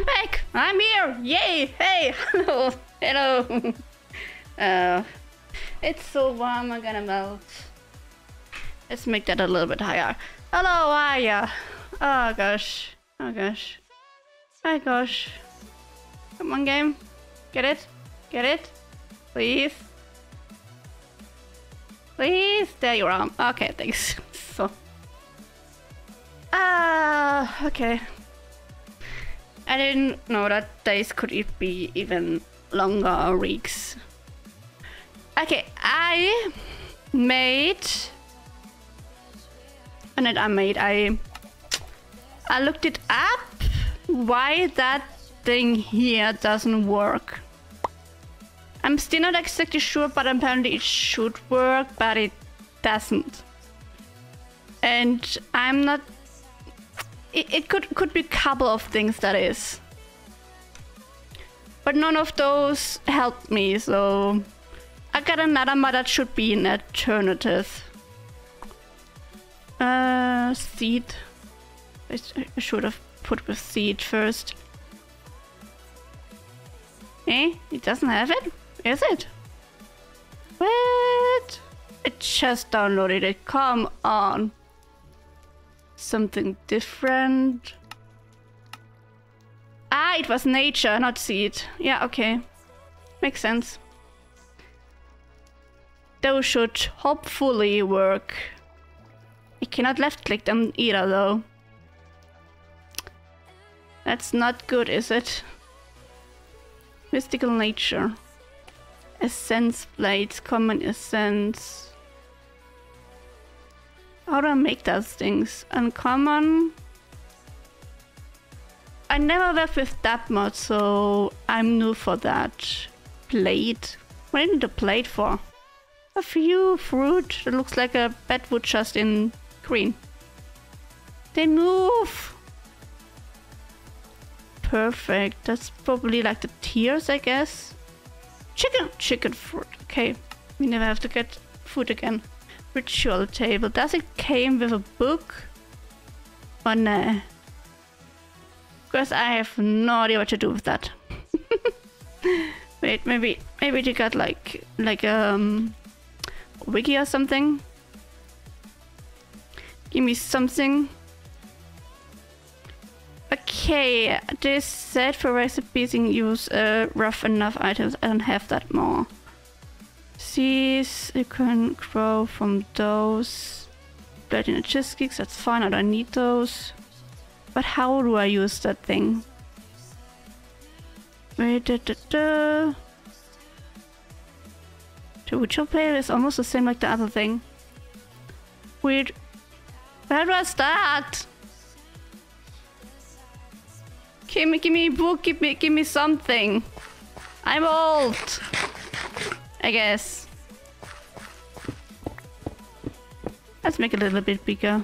I'm back. I'm here. Yay. Hey. Hello. Hello. It's so warm. I'm gonna melt. Let's make that a little bit higher. Hello, Aya. Oh, gosh. Oh, gosh. Oh, gosh. Come on, game. Get it. Get it. Please. Please. There you are. Okay, thanks. So. Okay. I didn't know that days could be even longer or weeks. Okay, I made... And it I looked it up why that thing here doesn't work. I'm still not exactly sure, but apparently it should work, but it doesn't. And I'm not... It could be a couple of things, that is. But none of those helped me, so... I got another mod that should be an alternative. Seed. I should have put with seed first. Eh? It doesn't have it? Is it? What? I just downloaded it. Come on. Something different. Ah, it was nature, not seed. Yeah, okay. Makes sense. Those should hopefully work. I cannot left click them either, though. That's not good, is it? Mystical nature. Essence blades, common essence. How do I make those things? Uncommon. I never worked with that mod, so I'm new for that. Plate. What is the plate for? A few fruit that looks like a bedwood just in green. They move. Perfect. That's probably like the tears, I guess. Chicken. Chicken fruit. Okay. We never have to get food again. Ritual table. Does it came with a book? Or nah? Because I have no idea what to do with that. Wait, maybe you got like a wiki or something. Give me something. Okay, this said for recipes in use rough enough items. I don't have that more. Seeds, you can grow from those. Platinum chest kicks, that's fine, I don't need those. But how do I use that thing? Wait, the ritual player is almost the same like the other thing. Weird. Where do I start? Give me a book, give me something. I'm old. I guess. Let's make it a little bit bigger.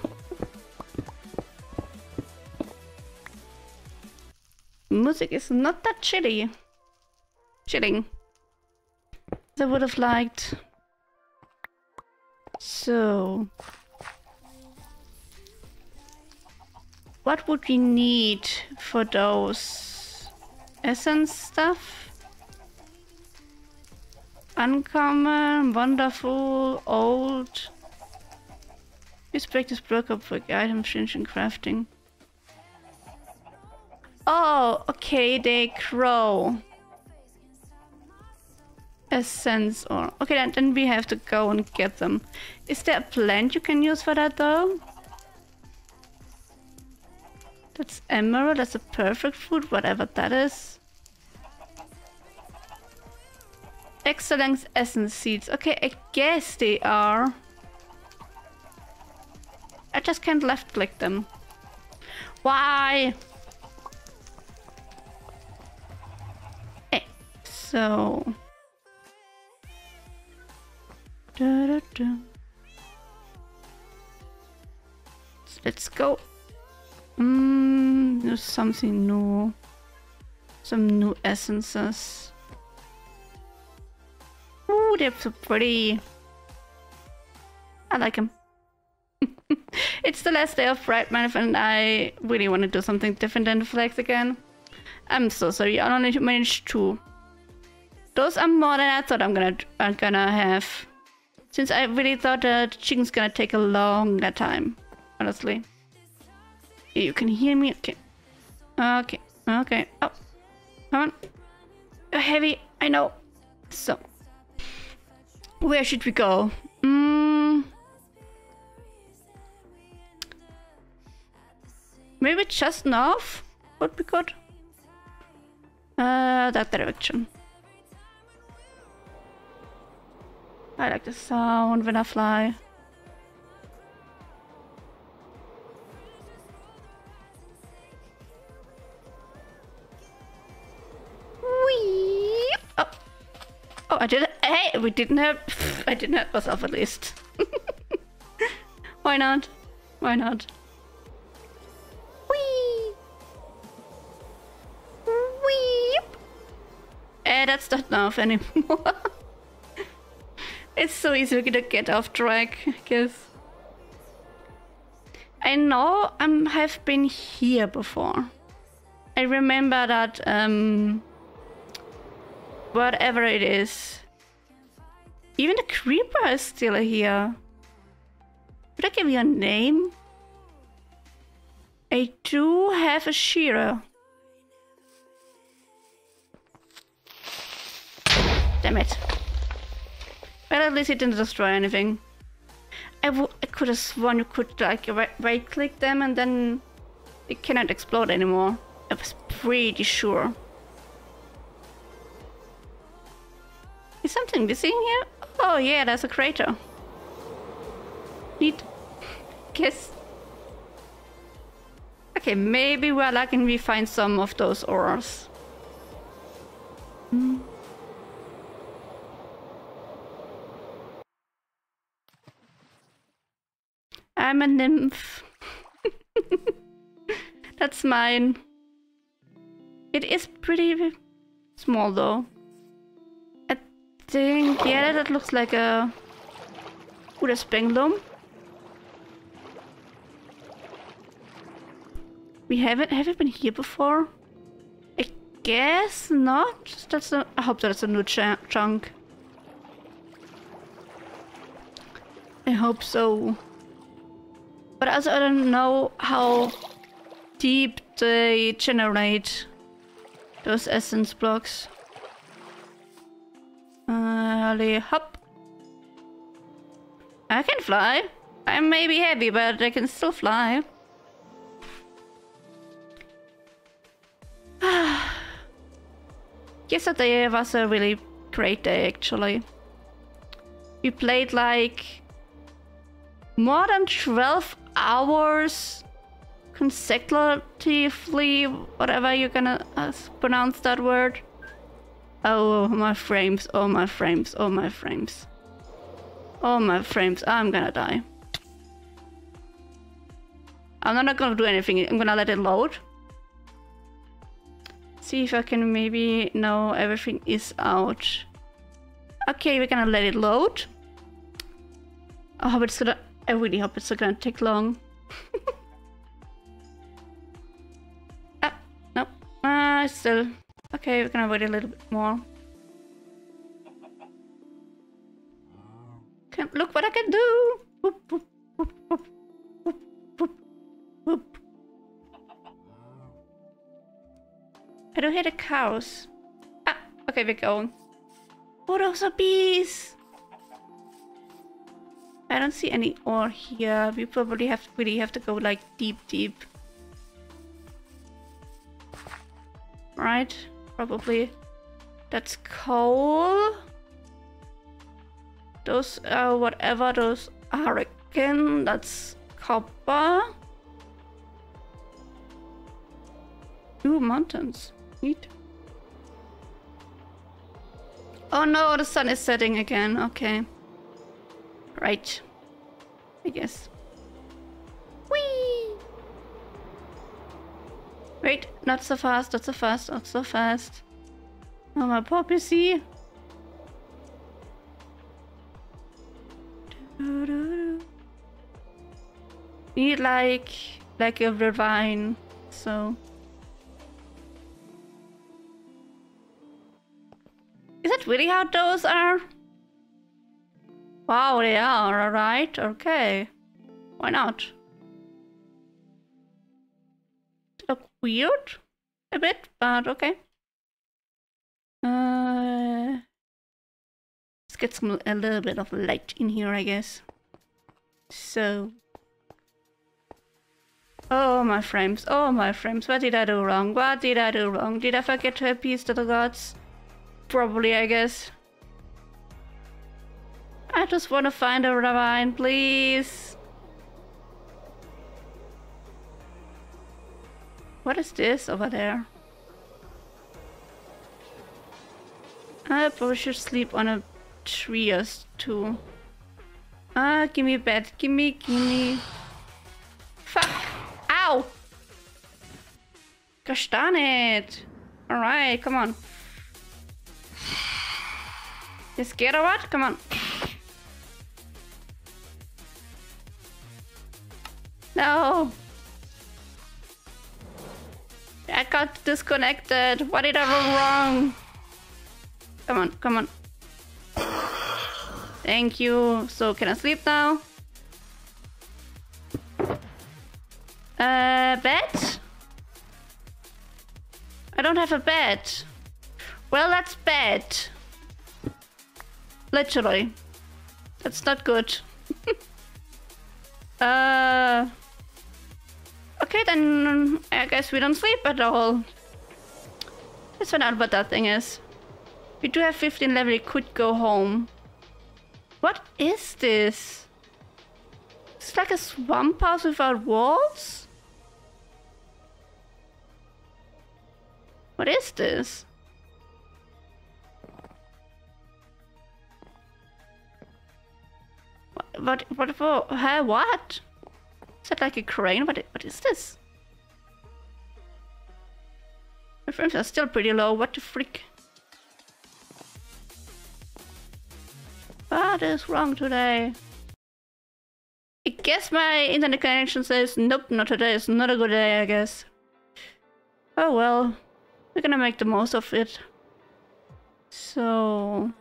Music is not that chilly. Chilling. I would have liked. So. What would we need for those essence stuff? Uncommon, wonderful, old. Let's practice block up for item change and crafting. Oh, okay, they grow. Essence or... Okay, then we have to go and get them. Is there a plant you can use for that, though? That's emerald, that's a perfect fruit, whatever that is. Excellence essence seeds. Okay, I guess they are. I just can't left click them. Why? Hey, so. Let's go. There's something new. Some new essences. Ooh, they're so pretty. I like them. It's the last day of Bright Month and I really want to do something different than the flags again. I'm so sorry, I only managed two. Those are more than I thought I'm gonna have. Since I really thought the chicken's gonna take a longer time, honestly. You can hear me? Okay. Okay. Okay. Oh. Come on. You're heavy, I know. So. Where should we go? Maybe just north would be good. That direction. I like the sound when I fly. Wee! Oh, oh! I did it. Hey, we didn't hurt. I didn't hurt myself at least. Why not? Why not? Wee! Wee! That's not enough anymore. It's so easy to get off track, I guess. I know I have been here before. I remember that, whatever it is. Even the creeper is still here. Did I give you a name? I do have a shearer. Damn it. Well, at least it didn't destroy anything. I could have sworn you could like right-click them and then it cannot explode anymore. I was pretty sure. Is something missing here? Oh yeah, there's a crater. Neat. Guess. Okay, maybe we're lucky and we find some of those ores. Hmm. I'm a nymph. That's mine. It is pretty small though. I think, yeah, that looks like a... Ooh, there's Bengalum. We haven't been here before? I guess not. That's a, I hope that's a new chunk. I hope so. But also I don't know how deep they generate those essence blocks. Hop. I can fly. I may be heavy, but I can still fly. Yesterday was a really great day, actually. We played like more than 12 hours consecutively, whatever you're gonna pronounce that word. Oh, my frames, oh my frames, oh my frames. Oh my frames, I'm gonna die. I'm not gonna do anything, I'm gonna let it load. See if I can maybe, no, everything is out. Okay, we're gonna let it load. I hope it's gonna, I really hope it's not gonna take long. Ah, no. Still. Okay, we're gonna wait a little bit more. Can, look what I can do! Boop, boop, boop, boop, boop, boop, boop. I don't hear the cows. Ah, okay, we're going. Oh, those are bees! I don't see any ore here. We probably have to go like deep. Right? Probably. That's coal. Those are whatever those are, I reckon. That's copper. Ooh, mountains. Neat. Oh no, the sun is setting again. Okay. Right, I guess. Whee! Wait, not so fast, not so fast, not so fast. Oh, my poppy, see? Need like a ravine, so. that really how those are? Wow, they are, alright, okay. Why not? They look weird a bit, but okay. Let's get some a little bit of light in here, I guess. So, oh my frames, what did I do wrong? What did I do wrong? Did I forget to appease to the gods? Probably, I guess. I just want to find a ravine, please. What is this over there? I probably should sleep on a tree or two. Ah, give me a bed. Give me. Fuck! Ow! Gosh darn it! Alright, come on. You scared or what? Come on. No! I got disconnected. What did I do wrong? Come on, come on. Thank you. So, can I sleep now? Bed? I don't have a bed. Well, that's bad. Literally. That's not good. Okay, then I guess we don't sleep at all. Let's find out what that thing is. We do have 15 level, we could go home. What is this? It's like a swamp house without walls? What is this? What? Is that like a crane? What is this? My frames are still pretty low, what the freak? What is wrong today? I guess my internet connection says, nope, not today, it's not a good day, I guess. Oh well, we're gonna make the most of it. So...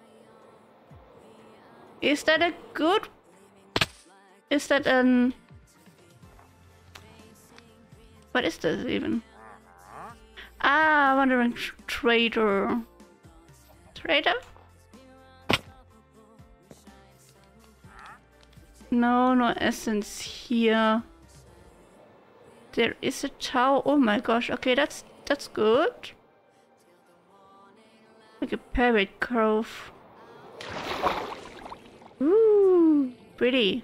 is that a good... is that an... what is this even? Ah, wandering trader. Trader? No, no essence here. There is a tower. Oh my gosh. Okay, that's good. Like a parrot grove. Ooh, pretty.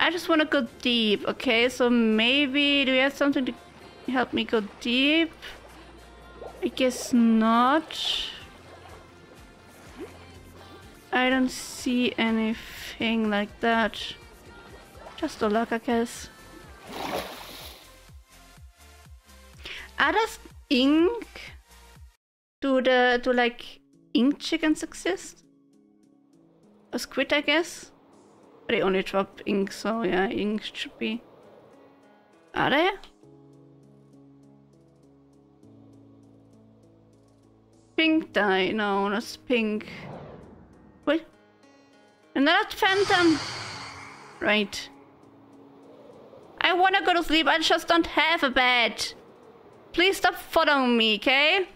I just want to go deep. Okay, so maybe do we have something to help me go deep? I guess not. I don't see anything like that. Just a luck, I guess. Does ink? Do like ink chickens exist? Or squid, I guess. They only drop ink, so yeah, ink should be. Are they? Pink dye? No, that's pink. Wait, another phantom! Right. I wanna go to sleep, I just don't have a bed. Please stop following me, okay?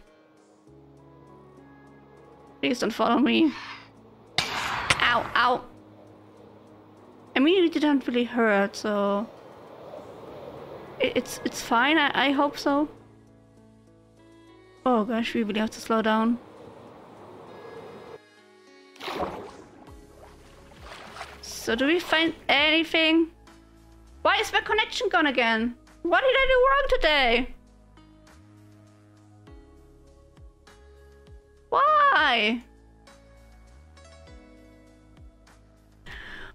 Please don't follow me. Ow, ow. I mean, it didn't really hurt, so... It's fine, I hope so. Oh gosh, we really have to slow down. So do we find anything? Why is my connection gone again? What did I do wrong today? Why?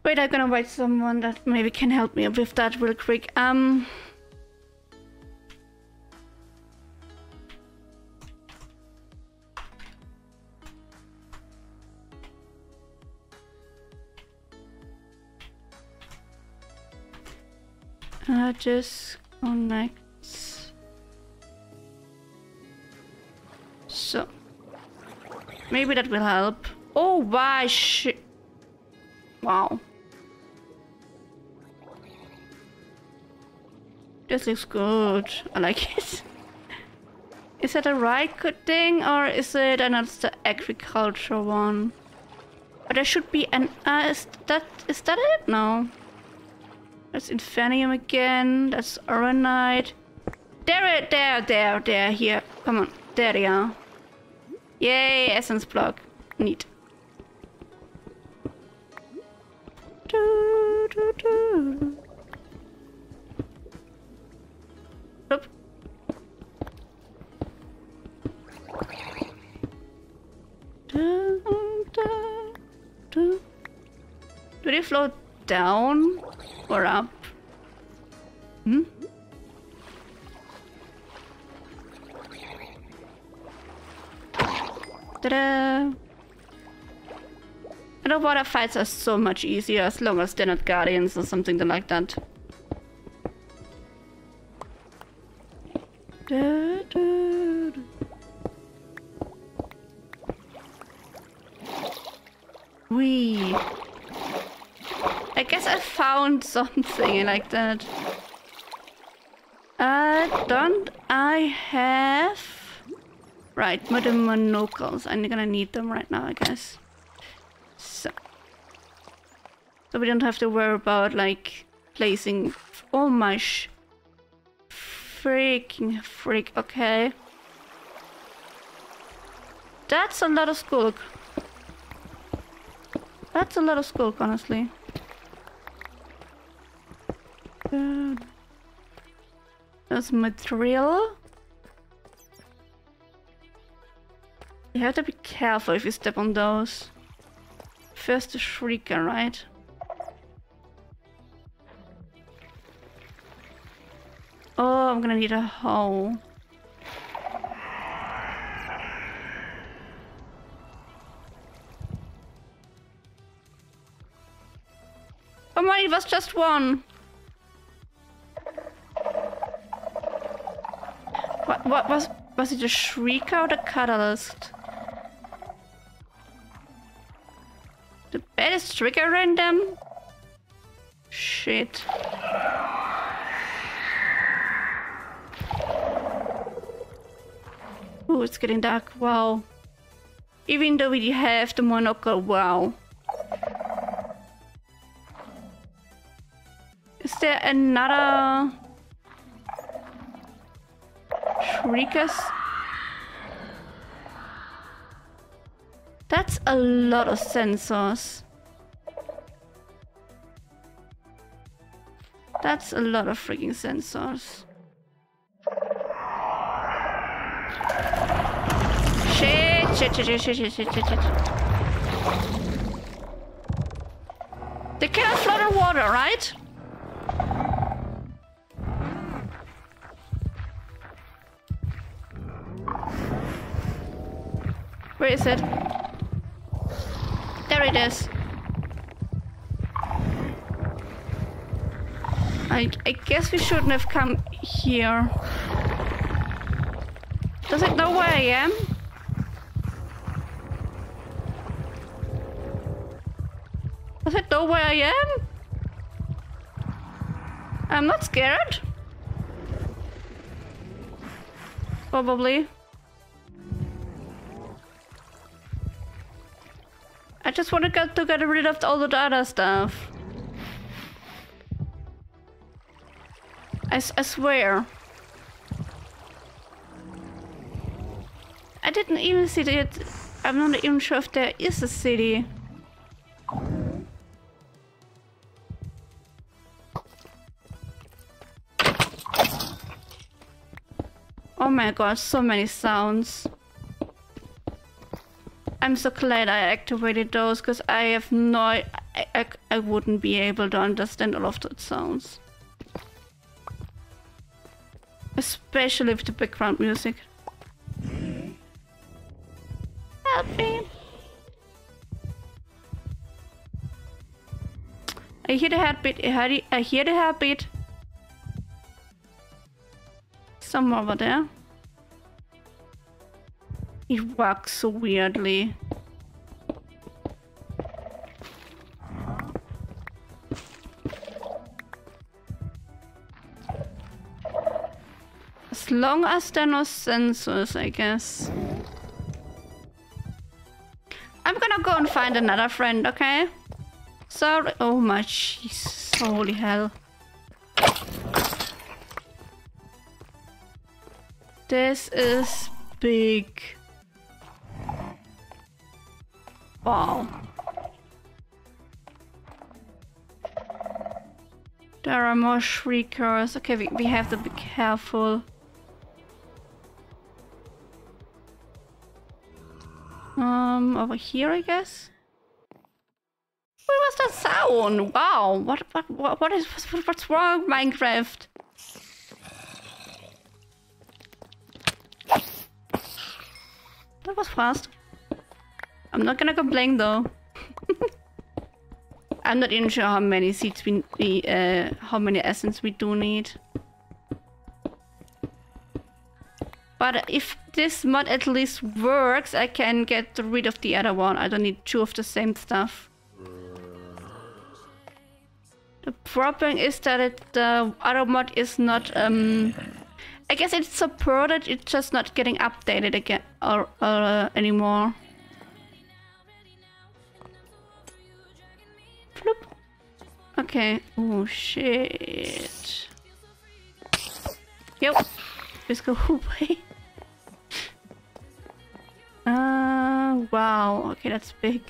Wait, I'm gonna write someone that maybe can help me with that real quick. Just connects. So Maybe that will help. Oh, why shit. Wow. This looks good. I like it. Is that a right good thing or is it another agriculture one? But there should be an... is that it? No. That's Infernium again. That's Auronite. There, here. Come on. There they are. Yay, Essence block. Neat. Do, do, do. Oop. Do, do, do. Do they float down or up? Hmm? Ta-da! And the water fights are so much easier as long as they're not guardians or something like that. Da, da, da. Wee. I guess I found something like that. Don't I have... Right, but the monocles. I'm gonna need them right now, I guess. So we don't have to worry about, like, placing... Oh my sh... Freaking freak, okay. That's a lot of Skulk. That's a lot of Skulk, honestly. Good. That's material. You have to be careful if you step on those. First the Shrieker, right? Oh, I'm gonna need a hole. Come on, it was just one. What was it a Shrieker or the Catalyst? The bed is trigger random? Shit. Oh, it's getting dark. Wow. Even though we have the monocle, wow. Is there another... Shriekers? That's a lot of sensors. That's a lot of freaking sensors. Shit. They cannot flood in water, right? Where is it? There it is. I guess we shouldn't have come here. Does it know where I am? Does it know where I am? I'm not scared. Probably. I just want to get rid of all the other stuff. I swear. I didn't even see it. I'm not even sure if there is a city. Oh my god, so many sounds. I'm so glad I activated those, because I have no... I wouldn't be able to understand all of those sounds. Especially with the background music. Help me! I hear the heartbeat, I hear the heartbeat. Somewhere over there. It works so weirdly. As long as there are no sensors, I guess. I'm gonna go and find another friend, okay? Sorry. Oh my Jesus. Holy hell. This is big. Wow. There are more shriekers. Okay, we have to be careful. Over here, I guess. What was that sound? Wow, what's wrong, Minecraft? That was fast. I'm not gonna complain though. I'm not even sure how many seeds how many essence we do need. But if this mod at least works, I can get rid of the other one. I don't need two of the same stuff. The problem is that the other mod is not... I guess it's supported, it's just not getting updated again anymore. Floop. Okay. Oh shit. Yep. Let's go away. Wow. Okay, that's big.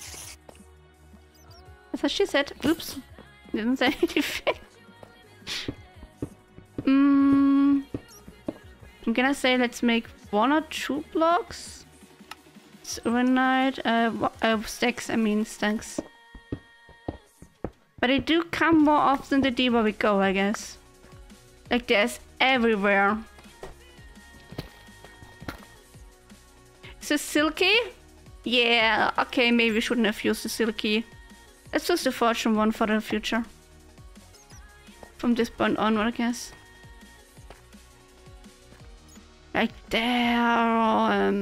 That's what she said. Oops. Didn't say anything. I'm gonna say let's make one or two blocks. It's overnight. Stacks, I mean stacks. But they do come more often the deeper we go, I guess. Like there's everywhere. Is this silky? Yeah, okay, maybe we shouldn't have used the silky. Let's use the fortune one for the future. From this point onward, I guess. Like there,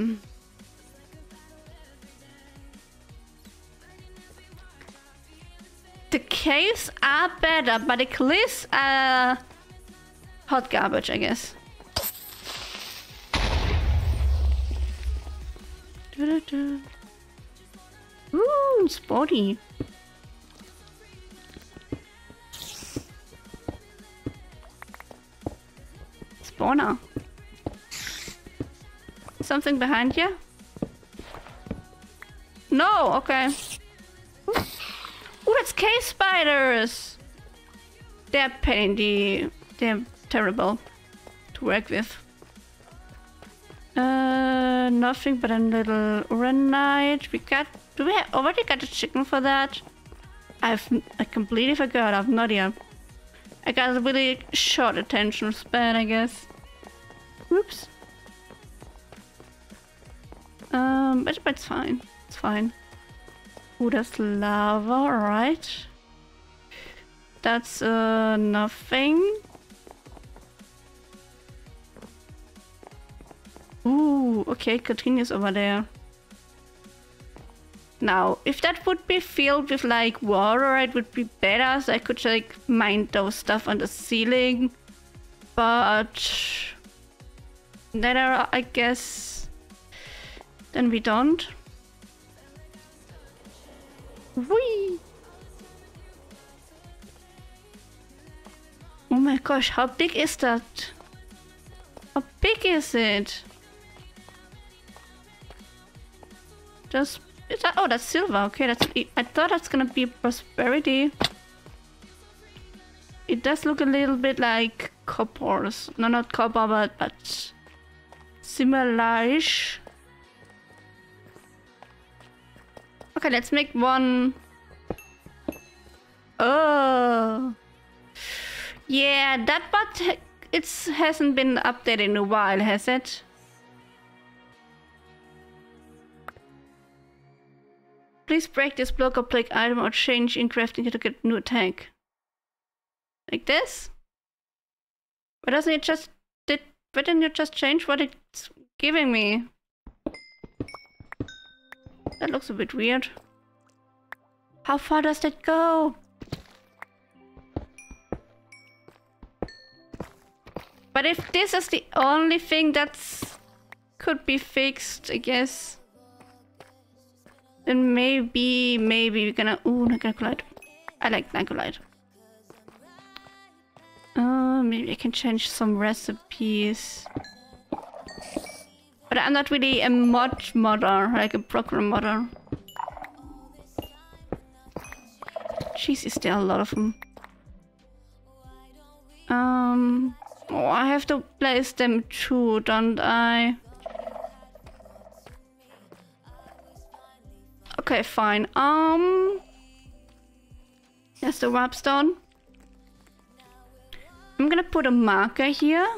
the caves are better, but the cliffs are hot garbage, I guess. Doo-doo-doo. Ooh, sporty. Spawner. Something behind you? No, okay. Oh, that's cave spiders! They're painty. They're terrible to work with. Nothing but a little Auronite. We got... Do we already got a chicken for that? I completely forgot. I've not yet. I got a really short attention span, I guess. Oops. But it's fine. It's fine. Ooh, that's lava, alright. That's nothing. Ooh, okay, continues over there. Now, if that would be filled with like water, it would be better, so I could like mine those stuff on the ceiling. But then I guess. Then we don't. Whee! Oh my gosh, how big is that? How big is it? Just... Is that, oh, that's silver. Okay, that's... I thought that's gonna be prosperity. It does look a little bit like coppers. No, not copper, but similar-ish. Okay, let's make one. Oh. Yeah, that bot, it hasn't been updated in a while, has it? Please break this block or plague item or change in crafting to get new attack. Like this? Why didn't you just change what it's giving me? That looks a bit weird. How far does that go? But if this is the only thing that's could be fixed, I guess, then maybe we're gonna... Ooh, Nagolide. I like Nagolide. Maybe I can change some recipes. But I'm not really a modder, like a program modder. Jeez, is there a lot of them? Oh, I have to place them too, don't I? Okay, fine. There's the Warpstone. I'm gonna put a marker here.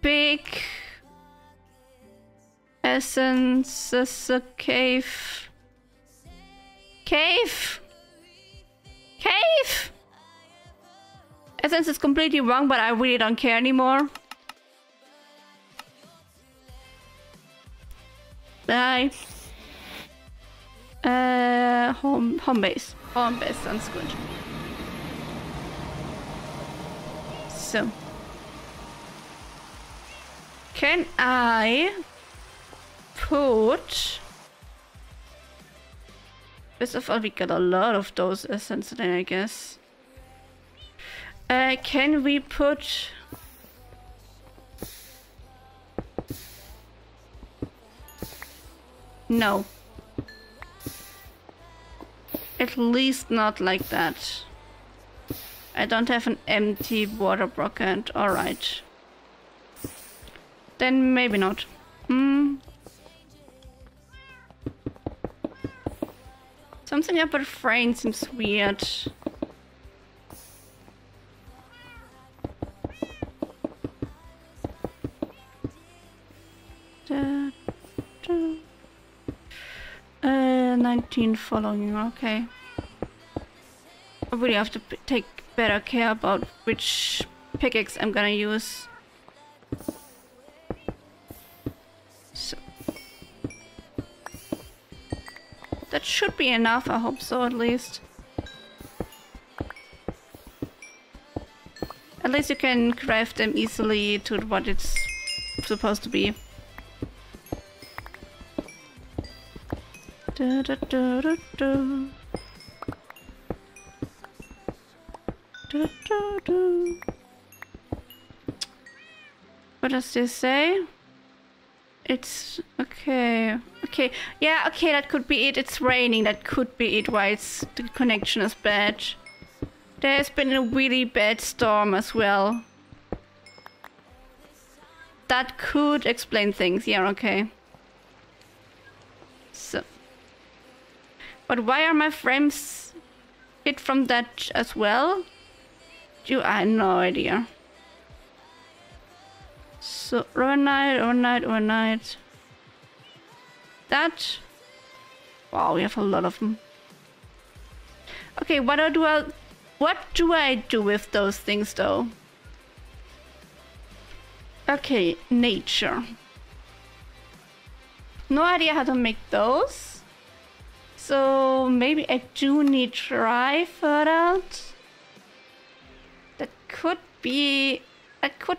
Big Essence is a cave. Cave! Essence is completely wrong, but I really don't care anymore. Bye. Home base. Home base sounds good. So, can I put... First of all, we got a lot of those essence there, I guess. Can we put... No. At least not like that. I don't have an empty water bucket. Alright. Then maybe not. Something about frame seems weird. Da, da. 19 following, okay. I really have to take better care about which pickaxe I'm gonna use. So. That should be enough, I hope so, at least. At least you can craft them easily to what it's supposed to be. Da, da, da, da, da. Da, da, da. What does this say? It's okay. Okay, yeah, okay, that could be it. It's raining. That could be it. Why the connection is bad. There's been a really bad storm as well. That could explain things. Yeah, okay. So, but why are my frames hit from that as well? I have no idea. So, Auronite. That. Wow, we have a lot of them. Okay, what do I do with those things though? Okay, nature. No idea how to make those. So maybe I do need to try further out. That could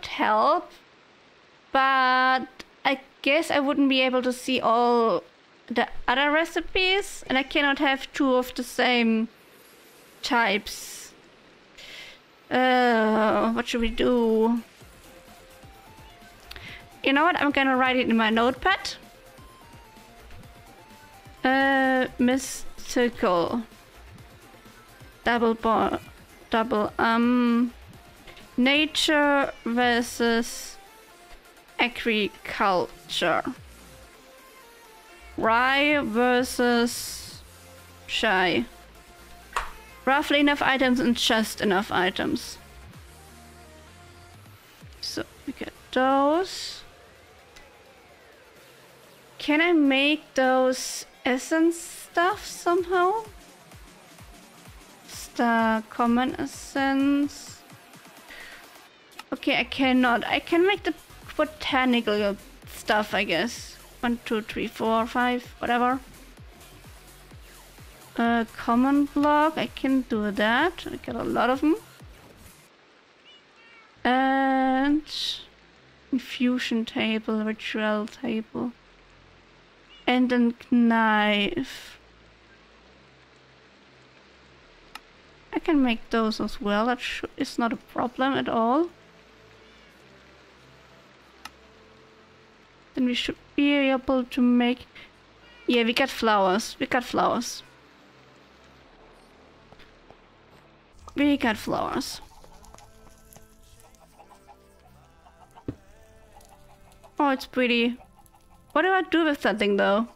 help, but I guess I wouldn't be able to see all the other recipes, and I cannot have two of the same types. What should we do? You know what? I'm gonna write it in my notepad. Mystical. Nature versus agriculture. Rye versus shy. Roughly Enough Items and Just Enough Items. So we get those. Can I make those essence stuff somehow? Star common essence. Okay, I cannot. I can make the botanical stuff, I guess. 1, 2, 3, 4, 5, whatever. Common block, I can do that. I got a lot of them. And infusion table, ritual table, and a knife. I can make those as well. That is not a problem at all. Then we should be able to make... Yeah, we got flowers. We got flowers. We got flowers. Oh, it's pretty. What do I do with that thing, though?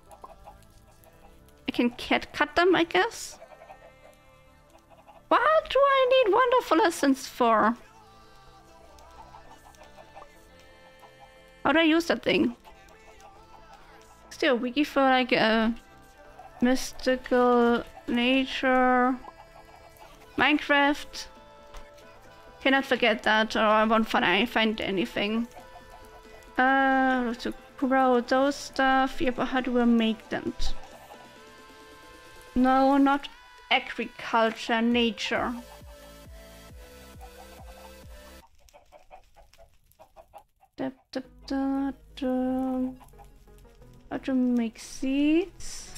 I can cut them, I guess? What do I need wonderful essence for? How do I use that thing? Is there a wiki for like a mystical nature? Minecraft? Cannot forget that, or I won't find anything. To grow those stuff. Yeah, but how do I make them? No, not agriculture, nature. How to make seeds?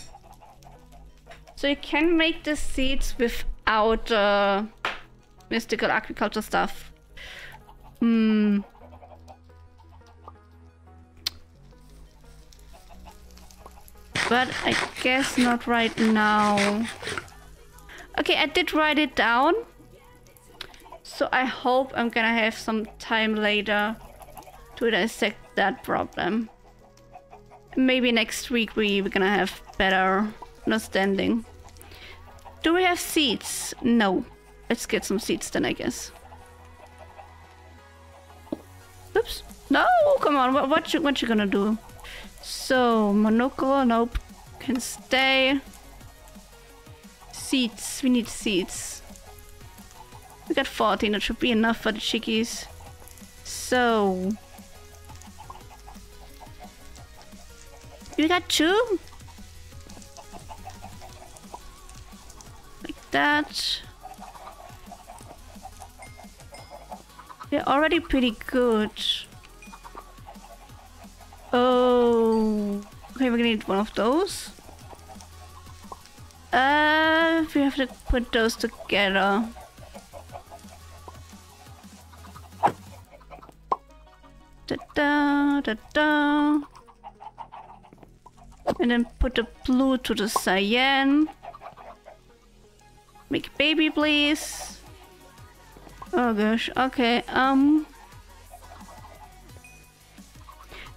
So you can make the seeds without mystical agriculture stuff. Hmm. But I guess not right now. Okay, I did write it down. So I hope I'm gonna have some time later to dissect that problem. Maybe next week we're gonna have better understanding. Do we have seeds? No. Let's get some seeds then, I guess. Oops. No, come on. What you gonna do? So, monocle, nope, can stay. Seeds, we need seeds. We got 14, that should be enough for the chickies. So... we got 2? Like that. They're already pretty good. Oh, okay, we're gonna need one of those. We have to put those together. Da-da, da-da. And then put the blue to the cyan. Make a baby, please. Oh gosh, okay,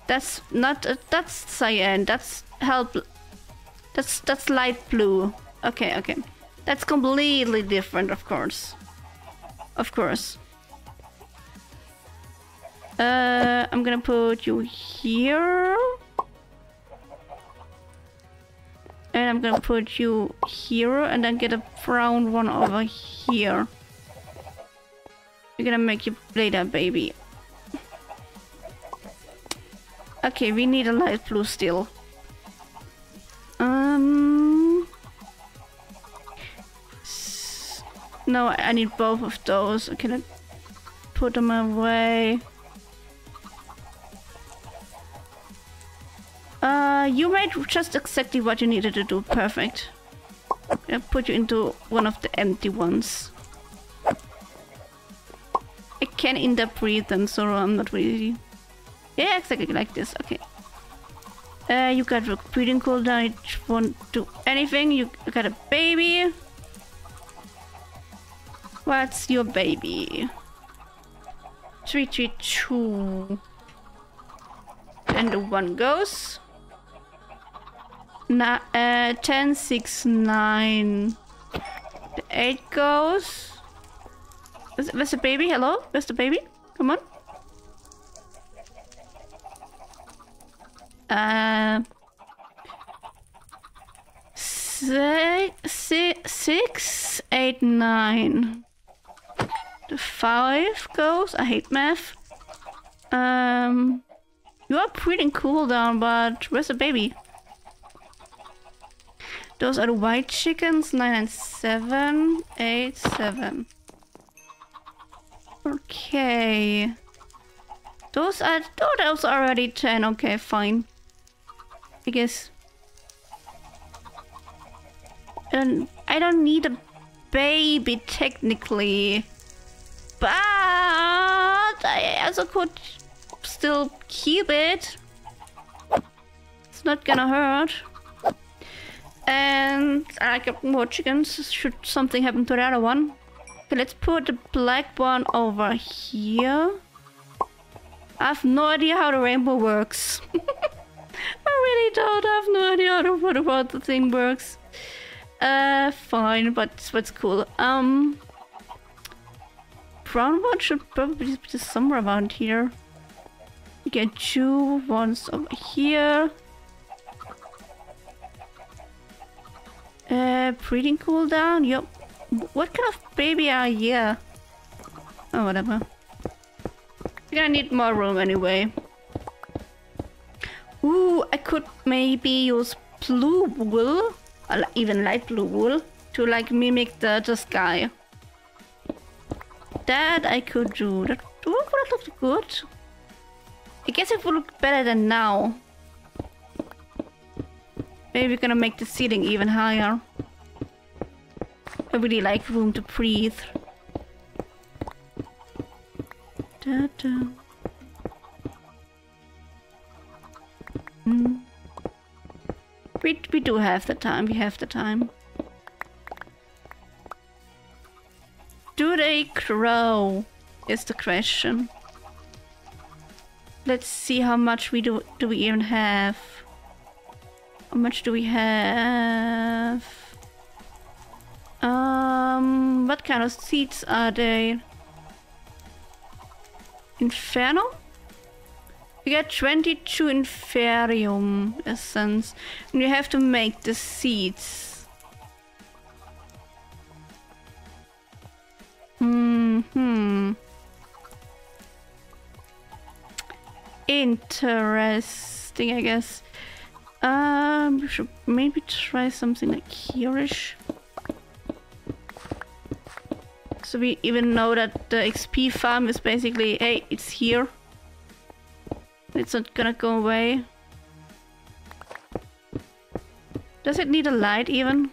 that's not that's cyan. That's that's light blue. Okay, okay. That's completely different, of course. Of course. I'm gonna put you here. And I'm gonna put you here and then get a brown one over here. We're gonna make you later, baby. Okay, we need a light blue still. No, I need both of those. Okay, I put them away. You made just exactly what you needed to do. Perfect. I'll put you into one of the empty ones. I can interpret them, so I'm not really... Yeah, exactly like this. Okay. You got a breeding cooldown. You won't do anything. You got a baby. What's your baby? 3, 2. And the 1 goes. 10, 6, 9. The 8 goes. Where's the baby? Hello? Where's the baby? Come on. Six, 8, 9. The 5 goes. I hate math. You are pretty cool down, but where's the baby? Those are the white chickens, 9 and 7, 8, 7. Okay. Those are already 10. Okay, fine. I guess. And I don't need a baby technically, but I also could still keep it. It's not gonna hurt. And I got more chickens, should something happen to the other one. Okay, let's put the black one over here. I have no idea how the rainbow works. I really don't, I have no idea how the thing works. Fine, but that's cool. Brown one should probably be somewhere around here. We get 2 ones over here. Breeding cooldown, yep. What kind of baby are you? Oh, whatever. We're gonna need more room anyway. Ooh, I could maybe use blue wool, or even light blue wool, to like mimic the sky. That I could do. That would have looked good. I guess it would look better than now. Maybe we're gonna make the ceiling even higher. I really like room to breathe. We do have the time, we have the time. Do they grow? Is the question. Let's see how much we do we even have. How much do we have? What kind of seeds are they? Inferno? We got 22 Infernium Essence. And you have to make the seeds. Interesting, I guess. We should maybe try something like here-ish. So we even know that the XP farm is basically, hey, it's here. It's not gonna go away. Does it need a light even?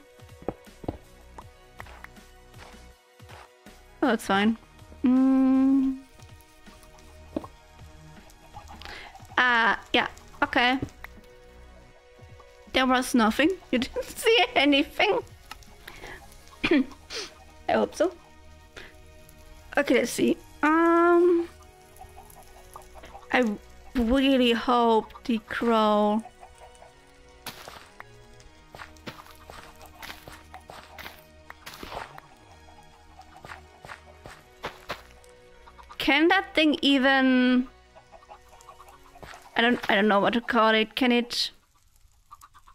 Oh, that's fine. Yeah, okay. There was nothing. You didn't see anything. I hope so. Okay, let's see. I really hope the crow. Can that thing even? I don't know what to call it. Can it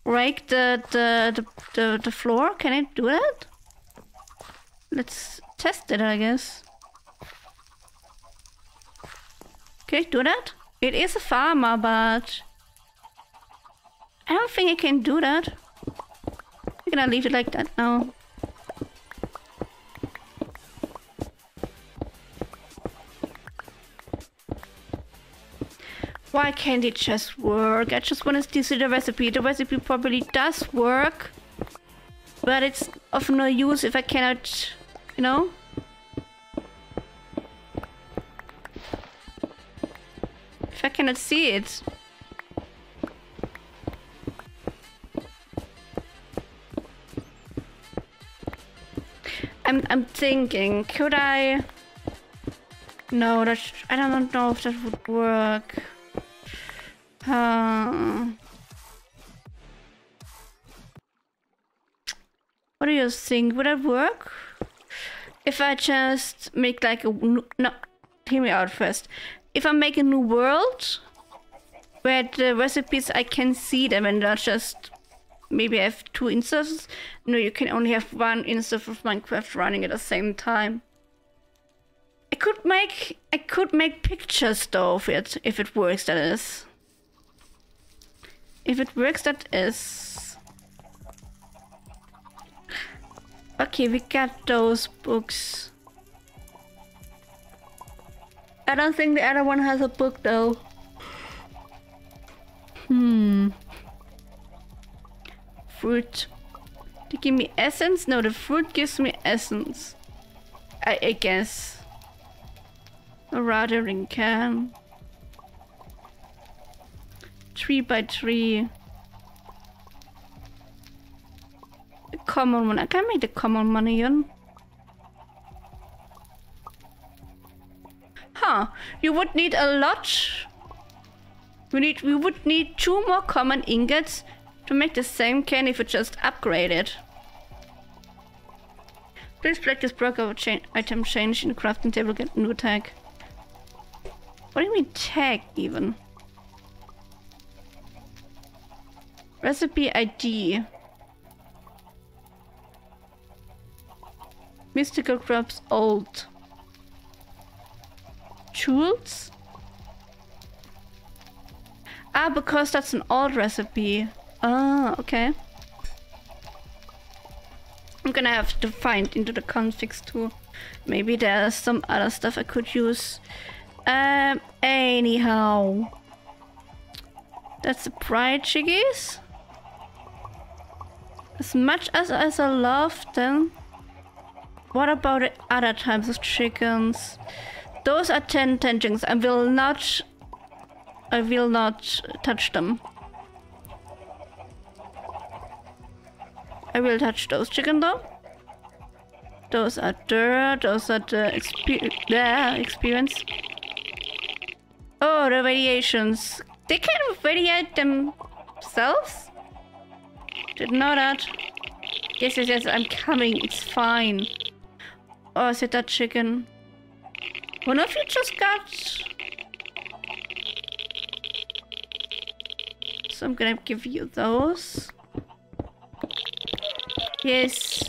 rake the floor? Can it do that? Let's test it, I guess. Can it do that? It is a farmer, but I don't think it can do that. I'm gonna leave it like that now. Why can't it just work? I just want to see the recipe. The recipe probably does work, but it's of no use if I cannot, you know? If I cannot see it. I'm thinking, could I? No, that I don't know if that would work. What do you think? Would that work? If I just make like a no, hear me out first. If I make a new world where the recipes I can see them and not just maybe I have 2 instances. No, you can only have 1 instance of Minecraft running at the same time. I could make pictures though if it works, that is. If it works, that is. Okay, we got those books. I don't think the other one has a book though. Fruit. They give me essence? No, the fruit gives me essence. I guess. A watering can. 3 by 3. A common one. I can make the common one again. Huh. You would need a lot. We would need 2 more common ingots to make the same can if we just upgrade it. Please select this block of item change in the crafting table, get a new tag. What do you mean tag even? Recipe ID. Mystical crops old. Tools? Ah, because that's an old recipe. Ah, okay. I'm gonna have to find into the configs too. Maybe there's some other stuff I could use. Anyhow. That's the pride chickies. As much as I love them. What about the other types of chickens? Those are 10 tenjings. I will not touch them. I will touch those chicken though. Those are dirt, those are the experience. Oh, the variations. They can variate themselves? Didn't know that. Yes, yes, yes, I'm coming, it's fine. Oh, is it that chicken? One of you just got... So I'm gonna give you those. Yes.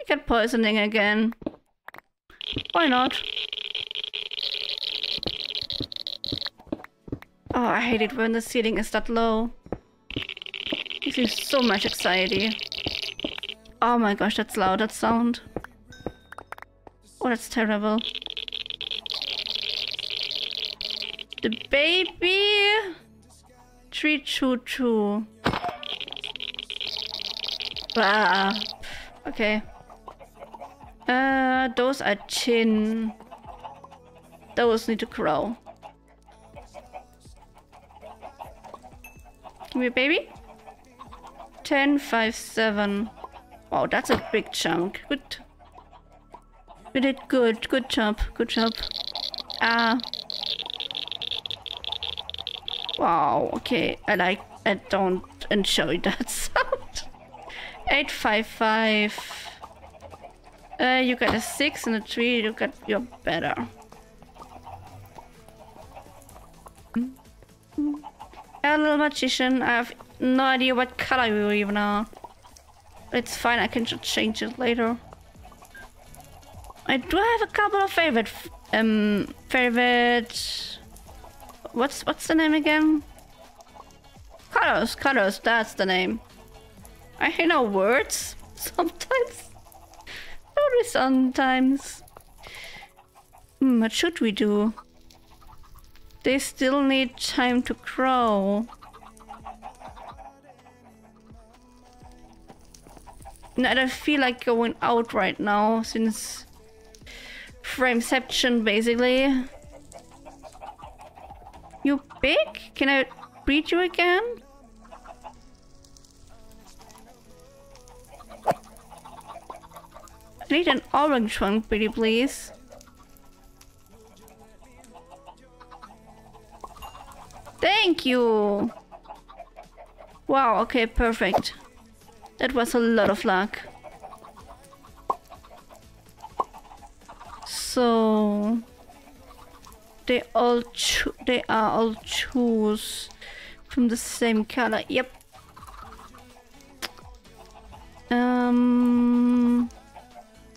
I got poisoning again. Why not? Oh, I hate it when the ceiling is that low. This is so much anxiety. Oh my gosh, that's loud, that sound. Oh, that's terrible. The baby... 322. Bah. Okay. Those are tin. Those need to grow. Give me a baby. 10, 5, 7. Wow, that's a big chunk. Good. We did good. Good job. Good job. Ah. Wow, okay, I don't enjoy that sound. 8, 5, 5. You got a 6 and a 3, you got, you're better. A little magician, I have no idea what color you even are. It's fine, I can just change it later. I do have a couple of favorite... What's the name again? Colors, colors, that's the name. I hear no words sometimes. Only sometimes. What should we do? They still need time to grow. And I don't feel like going out right now since frameception basically. You big? Can I breed you again? I need an orange one, pretty please. Thank you! Wow, okay, perfect. That was a lot of luck. So... They all choose from the same color. Yep.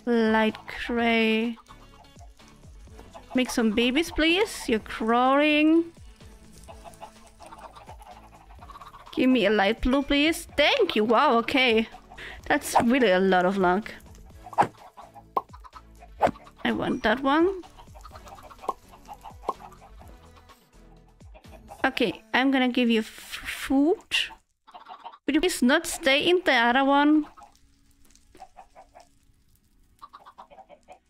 Light gray. Make some babies, please. You're crowing. Give me a light blue, please. Thank you. Wow, okay. That's really a lot of luck. I want that one. Okay, I'm gonna give you food. Would you please not stay in the other one?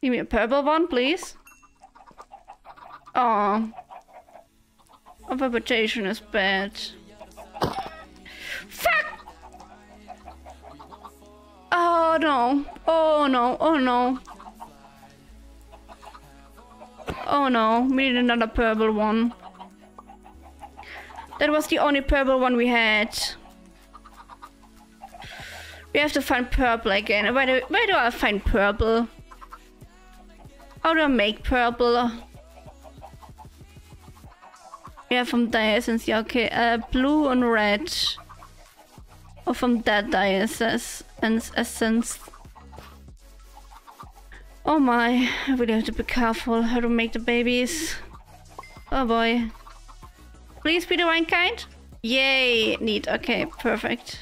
Give me a purple one, please. Oh, our vegetation is bad. Fuck! Oh no! Oh no! Oh no! Oh no! We need another purple one. That was the only purple one we had. We have to find purple again. Where do I find purple? How do I make purple? Yeah, from diaceses. Yeah, okay. Blue and red. Or from that diaceses and essence. Oh my! I really have to be careful how to make the babies. Oh boy! Please be divine kind. Yay! Neat. Okay, perfect.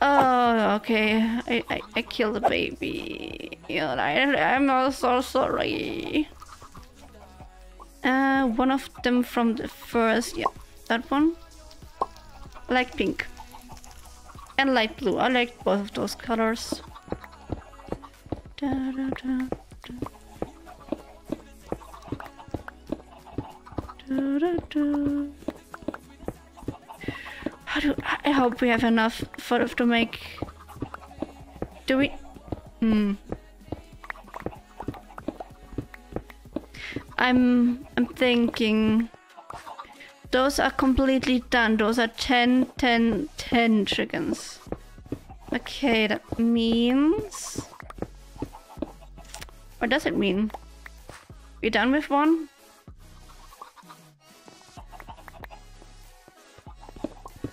Oh, okay. I killed the baby. I'm also sorry. One of them from the first, yeah, that one. I like pink and light blue. I like both of those colors. Da, da, da, da. Da, da, da. I hope we have enough for to make. Do we? Hmm. I'm thinking those are completely done. Those are 10 chickens. Okay, that means... What does it mean? We're done with one?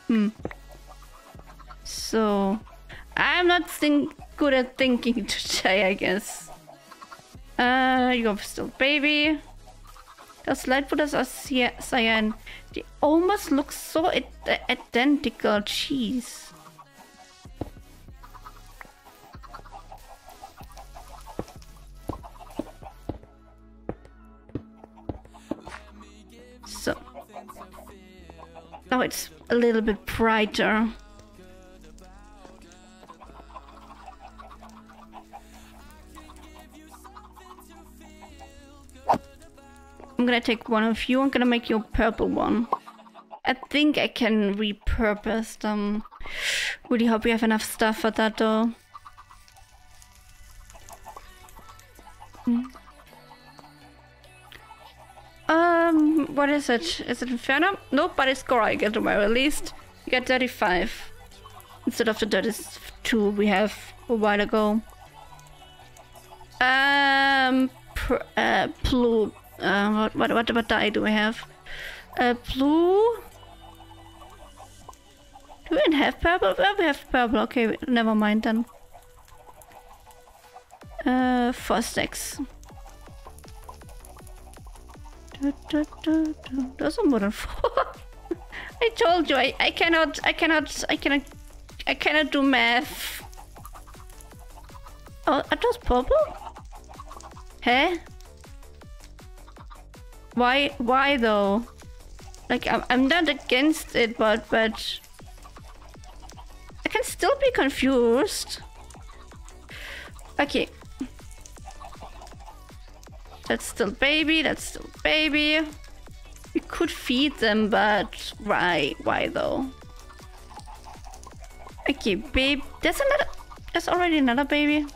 Hmm. So... I'm not good at thinking today, I guess. You're still baby. Those light butters are cyan. They almost look so identical. Jeez. So. Now it's a little bit brighter. I'm gonna take one of you, I'm gonna make you a purple one. I think I can repurpose them. Really hope we have enough stuff for that though. What is it? Is it Inferno? Nope, but it's Gora I get tomorrow. At least you get 35. Instead of the 32 we have a while ago. Blue. What dye do I have? Blue. Do we have purple? Oh, we have purple. Okay, never mind then. 4 stacks. Those are more than 4. I told you I cannot do math. Oh, are those purple? Huh? Why though? Like I'm not against it, but I can still be confused. Okay. That's still baby, that's still baby. We could feed them, but why though? Okay, babe, there's already another baby.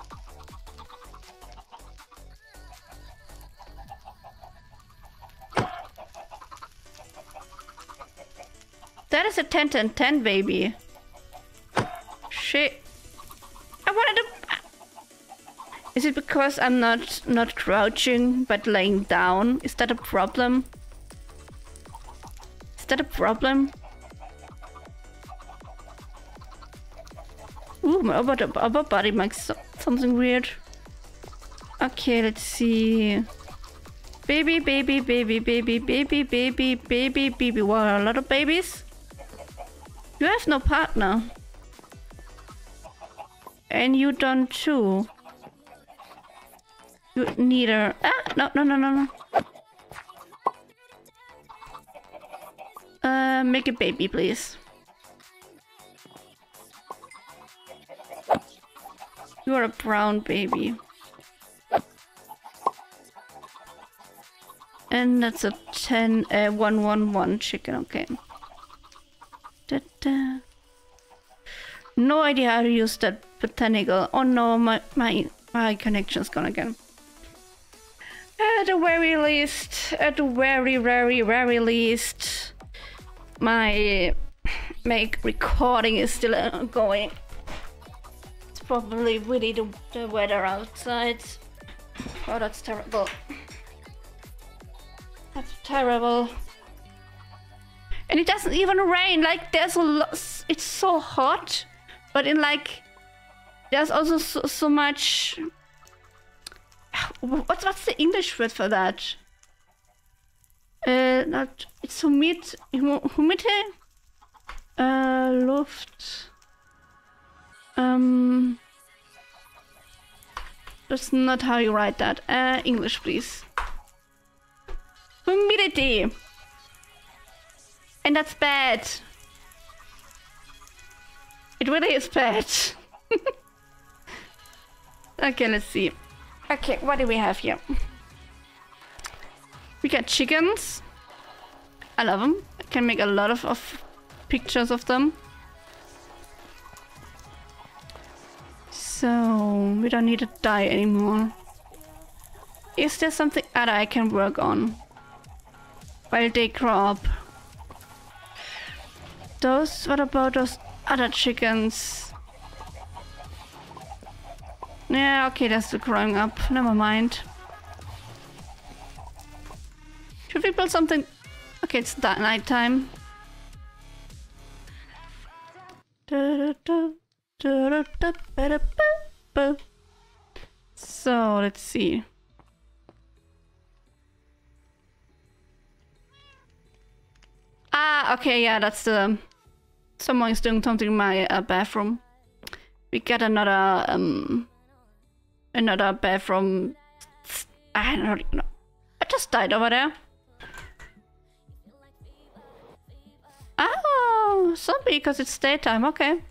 That is a 10/10 baby. Shit. I wanted to... Is it because I'm not crouching, but laying down? Is that a problem? Is that a problem? Ooh, my upper body makes something weird. Okay, let's see... Baby, baby, baby, baby, baby, baby, baby, baby. Wow, a lot of babies. You have no partner. And you don't too. You neither. Ah, no. Make a baby, please. You are a brown baby. And that's a 111 chicken, okay. Da-da. No idea how to use that botanical. Oh no, my connection's gone again. At the very, very least, my make recording is still going. It's probably really the weather outside. Oh, that's terrible. That's terrible. And it doesn't even rain. Like, there's a lot. It's so hot, but in like, there's also so much. What's the English word for that? Not it's humid. Humidity. Luft. That's not how you write that. English, please. Humidity. And that's bad. It really is bad. Okay, let's see. Okay, what do we have here? We got chickens. I love them. I can make a lot of pictures of them. So, we don't need to dye anymore. Is there something other I can work on while they grow up? Those, what about those other chickens? Yeah, okay, they're still growing up. Never mind. Should we build something? Okay, it's that night time. So, let's see. Ah, okay, yeah, that's the... Someone is doing something in my bathroom. We got another bathroom. I don't know. I just died over there. Oh, zombie, because it's daytime. Okay.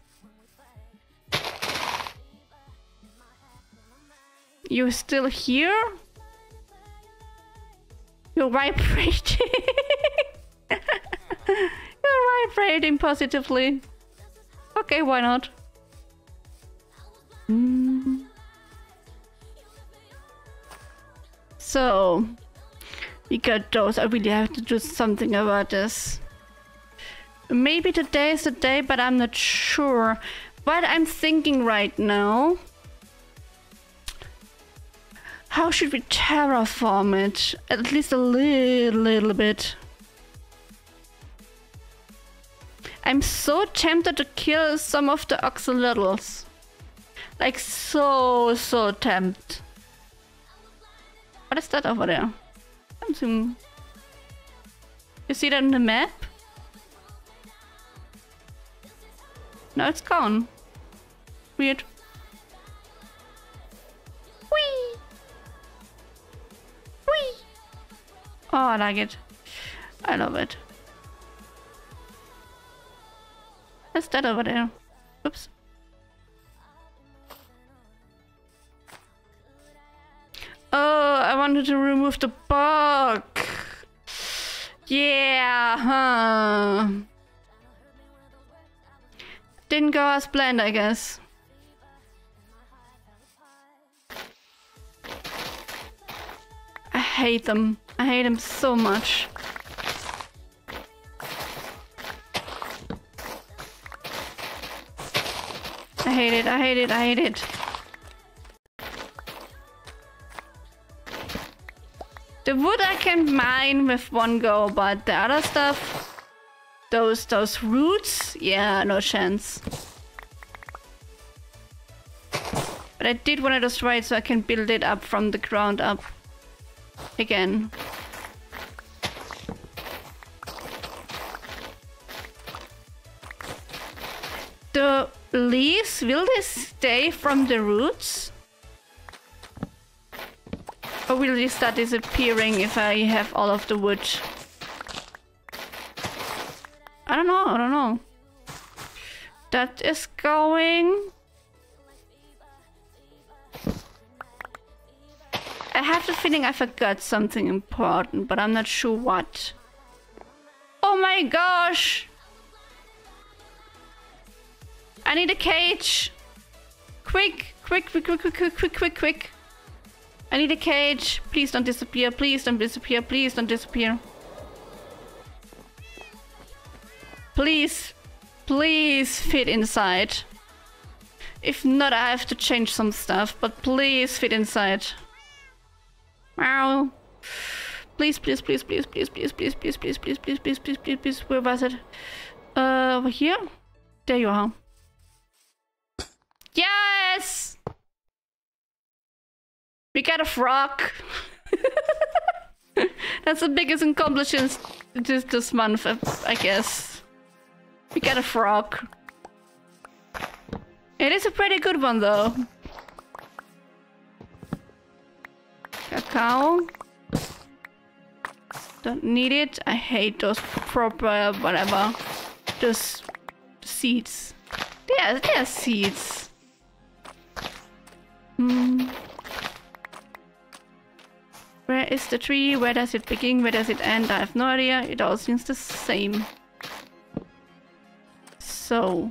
You're still here? You're vibrating. You're vibrating positively. Okay, why not? So, we got those. I really have to do something about this. Maybe today is the day, but I'm not sure. What I'm thinking right now... How should we terraform it? At least a little bit. I'm so tempted to kill some of the oxalotls. Like so tempted. What is that over there? Something. You see that on the map? No, it's gone. Weird. Whee! Whee! Oh, I like it. I love it. What's that over there? Oops. Oh, I wanted to remove the bug. Yeah, huh. Didn't go as planned, I guess. I hate them. I hate them so much. I hate it, I hate it, I hate it. The wood I can mine with one go, but the other stuff, those roots, yeah, no chance. But I did want to destroy it so I can build it up from the ground up again. the leaves, will they stay from the roots? Or will they start disappearing if I have all of the wood? I don't know, That is going... I have the feeling I forgot something important, but I'm not sure what. Oh my gosh! I need a cage! Quick, quick! I need a cage. Please don't disappear. Please don't disappear. Please don't disappear. Please. Please fit inside. If not, I have to change some stuff. But please fit inside. Wow. Please, please. Where was it? Over here? There you are. Yes! We got a frog. That's the biggest accomplishment this month, I guess. We got a frog. It is a pretty good one, though. Cacao. Don't need it. I hate those proper whatever. Those seeds. They are seeds. Hmm. Where is the tree? Where does it begin? Where does it end? I have no idea. It all seems the same. So...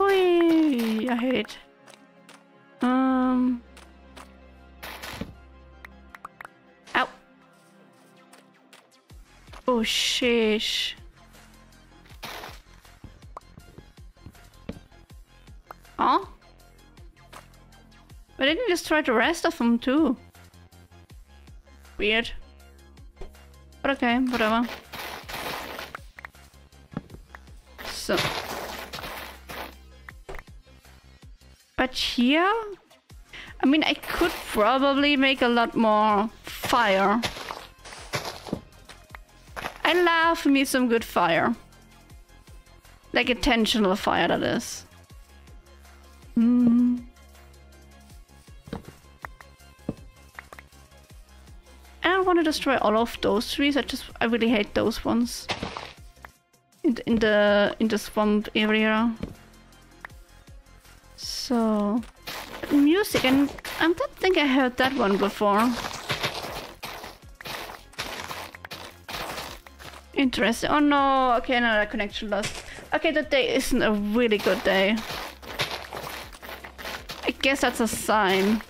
Oi, I hate it. Ow. Oh, sheesh. Huh? But I didn't destroy the rest of them too. Weird. But okay, whatever. So. But here? I mean, I could probably make a lot more fire. I love me some good fire. Like intentional fire, that is. Hmm. I don't want to destroy all of those trees. I really hate those ones in the swamp area. So music, and I don't think I heard that one before. Interesting. Oh no. Okay, another connection lost. Okay, that day isn't a really good day. I guess that's a sign.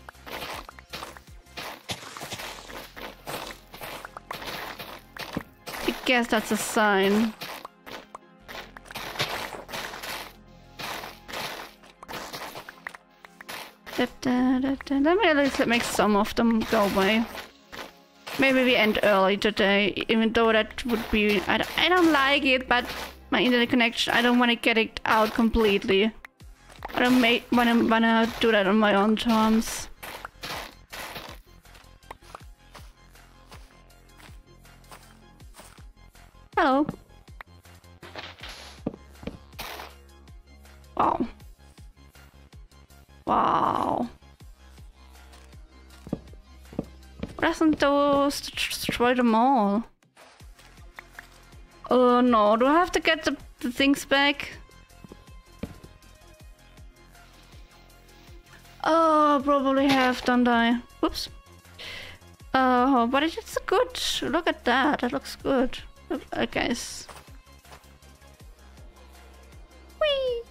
Let me at least make some of them go away. Maybe we end early today, even though that would be... I don't like it, but my internet connection, I don't want to get it out completely. I don't want to do that on my own terms. Hello. Wow. Wow. Doesn't those destroy them all? Oh no, do I have to get the things back? Oh, probably have, don't I? Whoops. Oh, but it's a good... Look at that, that looks good. I guess. Whee!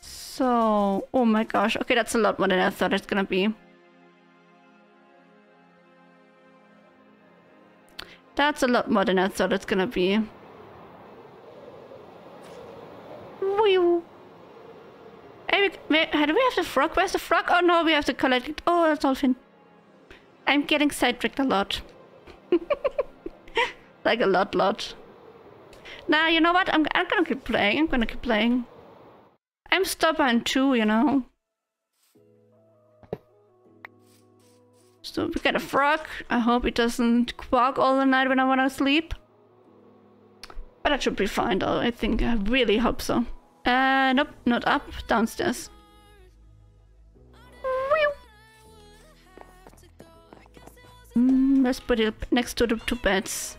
So, oh my gosh. Okay, that's a lot more than I thought it's gonna be. Whee! Hey, do we have the frog? Where's the frog? Oh no, we have to collect it. Oh, that's all fin. I'm getting sidetracked a lot. Like a lot. Now, you know what? I'm gonna keep playing. I'm stubborn too, you know. So we got a frog. I hope it doesn't quack all the night when I wanna sleep. But that should be fine though, I think. I really hope so. Nope, not up. Downstairs. Let's put it up next to the two beds.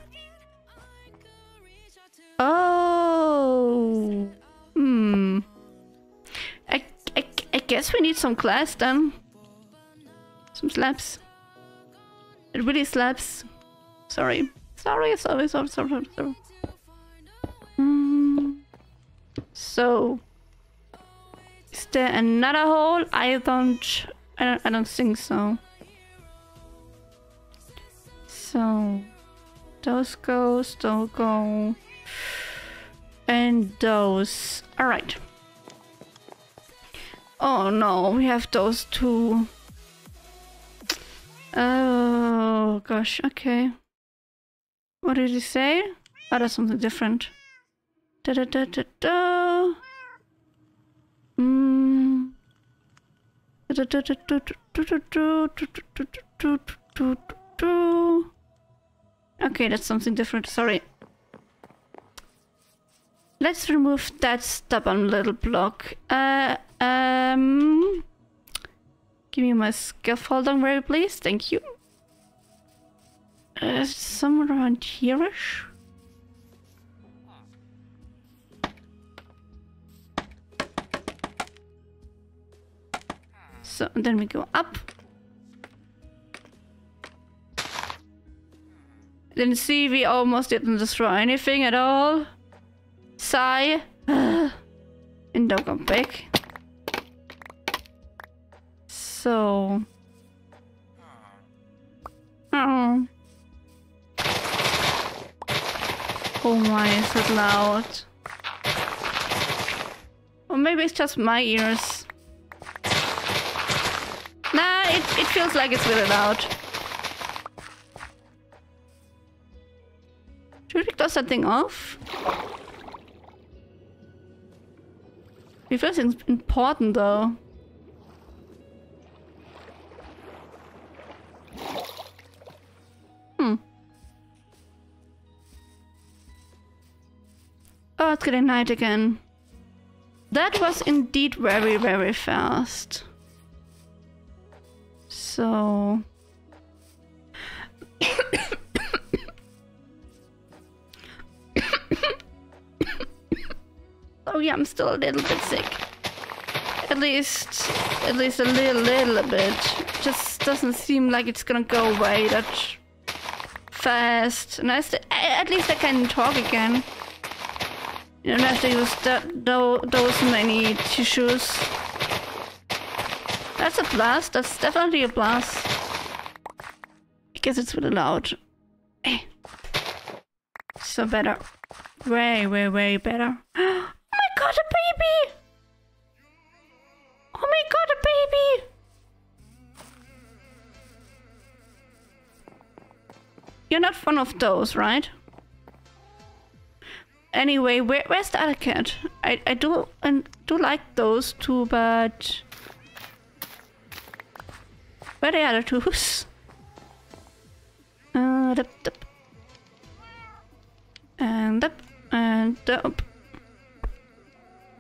Oh. I guess we need some glass then. Some slabs. It really slaps. Sorry. Sorry. So, is there another hole? I don't think so. So, those go, and those. All right. Oh no, we have those two. Oh gosh. Okay. What did he say? Oh, that's something different. Okay, that's something different. Sorry. Let's remove that stubborn little block. Give me my scaffold on very please. Thank you. Somewhere around here-ish. So then we go up. Then see, we almost didn't destroy anything at all. Sigh. And don't come back. So. Oh. Oh my, is it loud? Or maybe it's just my ears. Nah, it feels like it's really loud. Should we close that thing off? We feel it's important though. Oh, it's getting night again. That was indeed very, very fast. So... Oh yeah, I'm still a little bit sick. At least a little bit. Just doesn't seem like it's gonna go away that fast. And at least I can talk again. You don't have to use those many tissues. That's a blast. That's definitely a blast. I guess it's really loud. Hey. So better. Way, way, way better. Oh my god, a baby! Oh my god, a baby! You're not one of those, right? Anyway, where's the other cat? I do like those two, but where are the other two? Dup, dup. And up and up.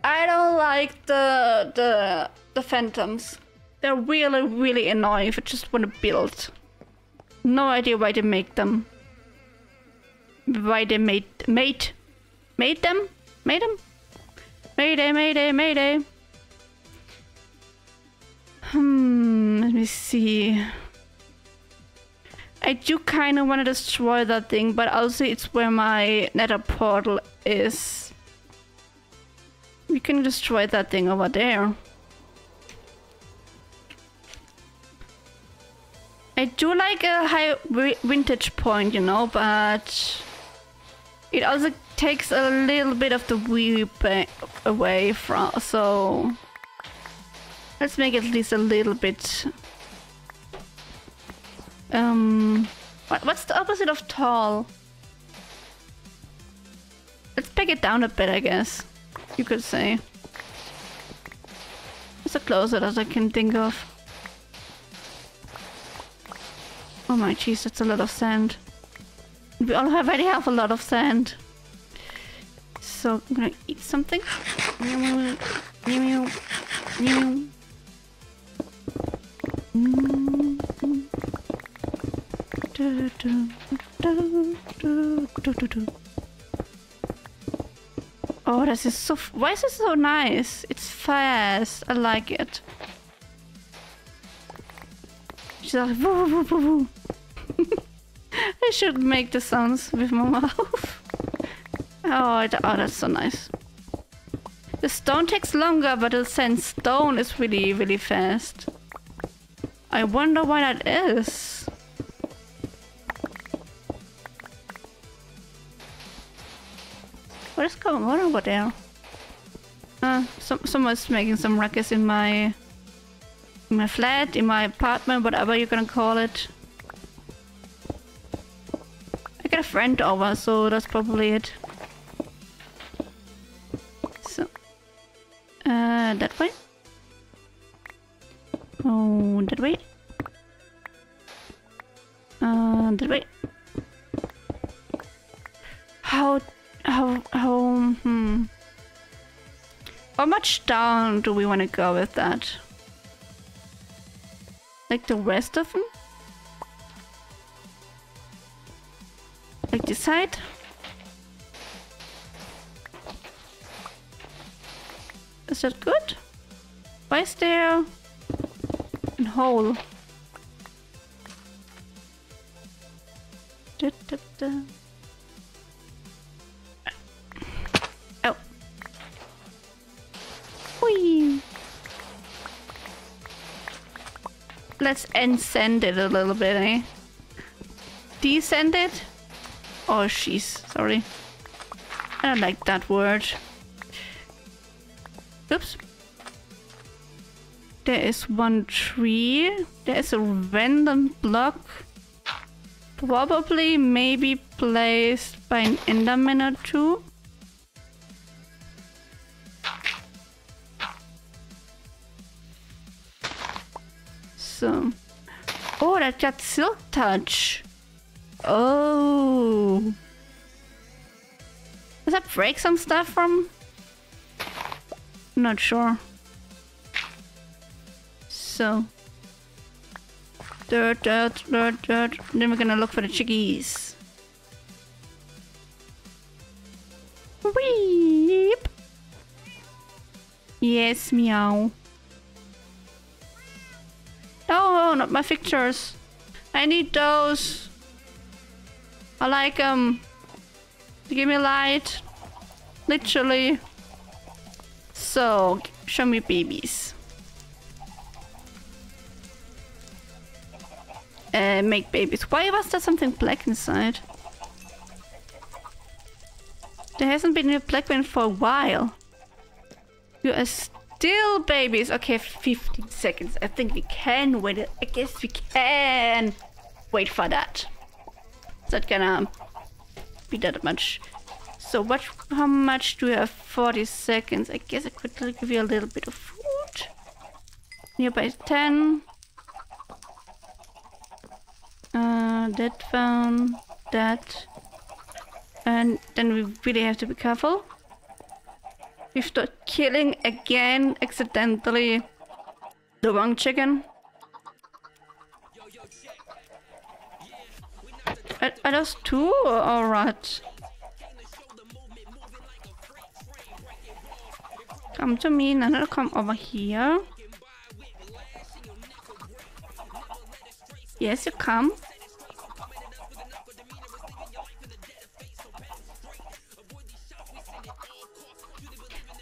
I don't like the phantoms. They're really, really annoying if I just want to build. No idea why they make them. Why they made them? Mayday. Let me see. I do kind of want to destroy that thing, but also it's where my nether portal is. We can destroy that thing over there. I do like a high vintage point, you know, but... it also takes a little bit of the wheel away from, so let's make it at least a little bit. What's the opposite of tall? Let's peg it down a bit, I guess you could say. It's the closest as I can think of. Oh my jeez, that's a lot of sand. We already have a lot of sand. So I'm gonna eat something. Oh, this is so... Why is it so nice? It's fast. I like it. She's like... Woo, woo, woo, woo. I should make the sounds with my mouth. Oh, that's so nice. The stone takes longer, but the sandstone is really, really fast. I wonder why that is. What is going on over there? Someone's making some ruckus in my flat, in my apartment, whatever you're gonna call it. I got a friend over, so that's probably it. So, that way? Oh, that way? That way? How much down do we want to go with that? Like the rest of them? Like this side? Is that good? Why is there a hole? Da, da, da. Oh. Whee. Let's unsend it a little bit, eh? Descend it? Oh, jeez. Sorry. I don't like that word. Oops. There is one tree. There is a random block. Probably, maybe placed by an enderman or two. So. Oh, that got silk touch. Oh. Does that break some stuff from? Not sure. So. Dirt, dirt, dirt, dirt. Then we're gonna look for the chickies. Weep. Yes, meow. No, not my pictures. I need those. I like them. Give me light. Literally. So, show me babies. Make babies. Why was there something black inside? There hasn't been a black one for a while. You are still babies. Okay, 15 seconds. I think we can wait. I guess we can wait for that. It's not gonna be that much. So what? How much do we have? 40 seconds. I guess I could give you a little bit of food. Nearby 10. That one, that. And then we really have to be careful. We've started killing again, accidentally, the wrong chicken. Are those two or what? Come to me, now I'll come over here. Yes, you come.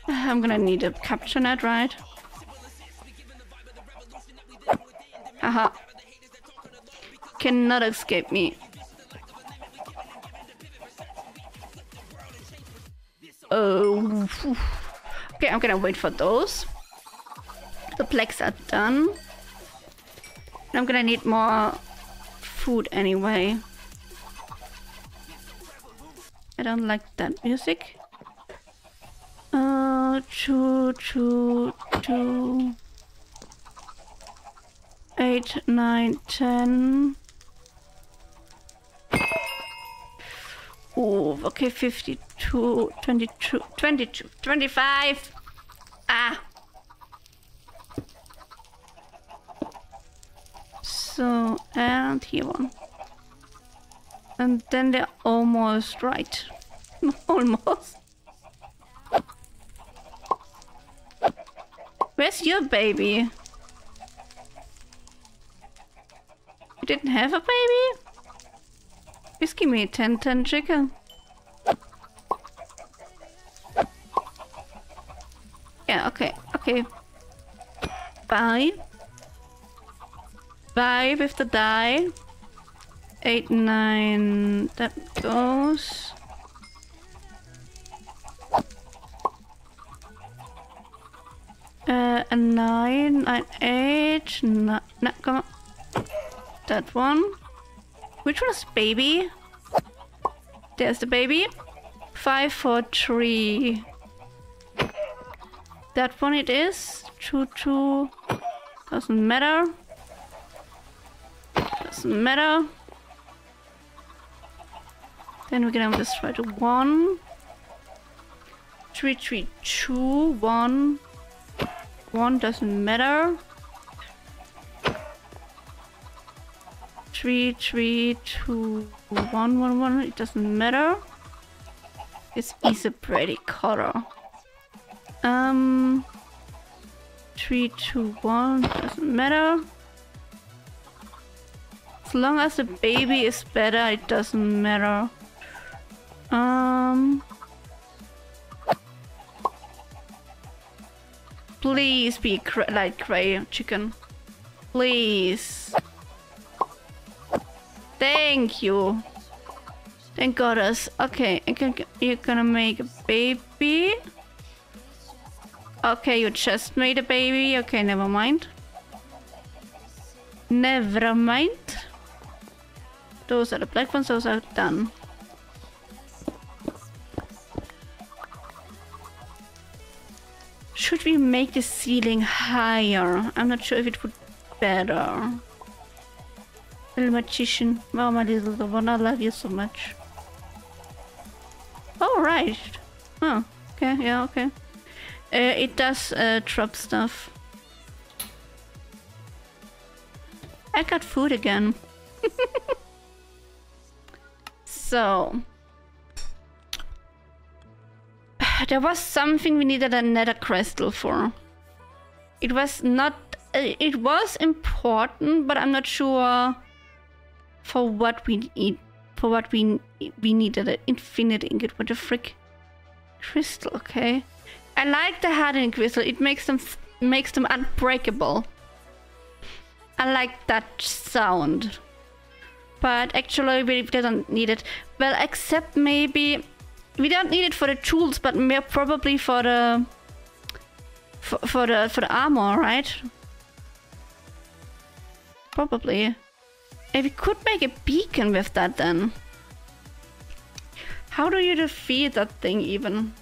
I'm gonna need a capture net, right? Aha. Cannot escape me. Oh. Okay, I'm gonna wait for those. The plaques are done. I'm gonna need more food anyway. I don't like that music. Two, two, two. 8, 9, 10. Ooh, okay, 52, 22, 22, 25. Ah. So, and here one. And then they're almost right. Almost. Where's your baby? You didn't have a baby? Please give me a 10-10 chicken. Yeah, okay, okay. Bye. Bye with the die. 8, 9, that goes. A 9, 9, 8, no, come on. That one. Which one is baby? There's the baby. 5, 4, 3. That one it is. 2, 2. Doesn't matter. Doesn't matter. Then we're gonna just try to 1, 3, 3, 2, 1. 1 doesn't matter. 3, 3, 2, 1, 1, 1. It doesn't matter. This is a pretty color. 3, 2, 1 doesn't matter. As long as the baby is better, it doesn't matter. Please be light gray chicken. Please. Thank you. Thank goddess. Okay, you're gonna make a baby. Okay, you just made a baby. Okay, never mind. Never mind. Those are the black ones. Those are done. Should we make the ceiling higher? I'm not sure if it would be better. Little magician. Oh, my little one, I love you so much. Oh, right. Oh, okay, yeah, okay. It does drop stuff. I got food again. So... there was something we needed a nether crystal for. It was not... it was important, but I'm not sure for what we need. For what we needed an infinite ingot. What the frick? Crystal, okay. I like the hardening crystal. It makes them unbreakable. I like that sound. But actually we don't need it. Well, except maybe... we don't need it for the tools, but more probably for the for the armor, right? Probably. If we could make a beacon with that, then. How do you defeat that thing even?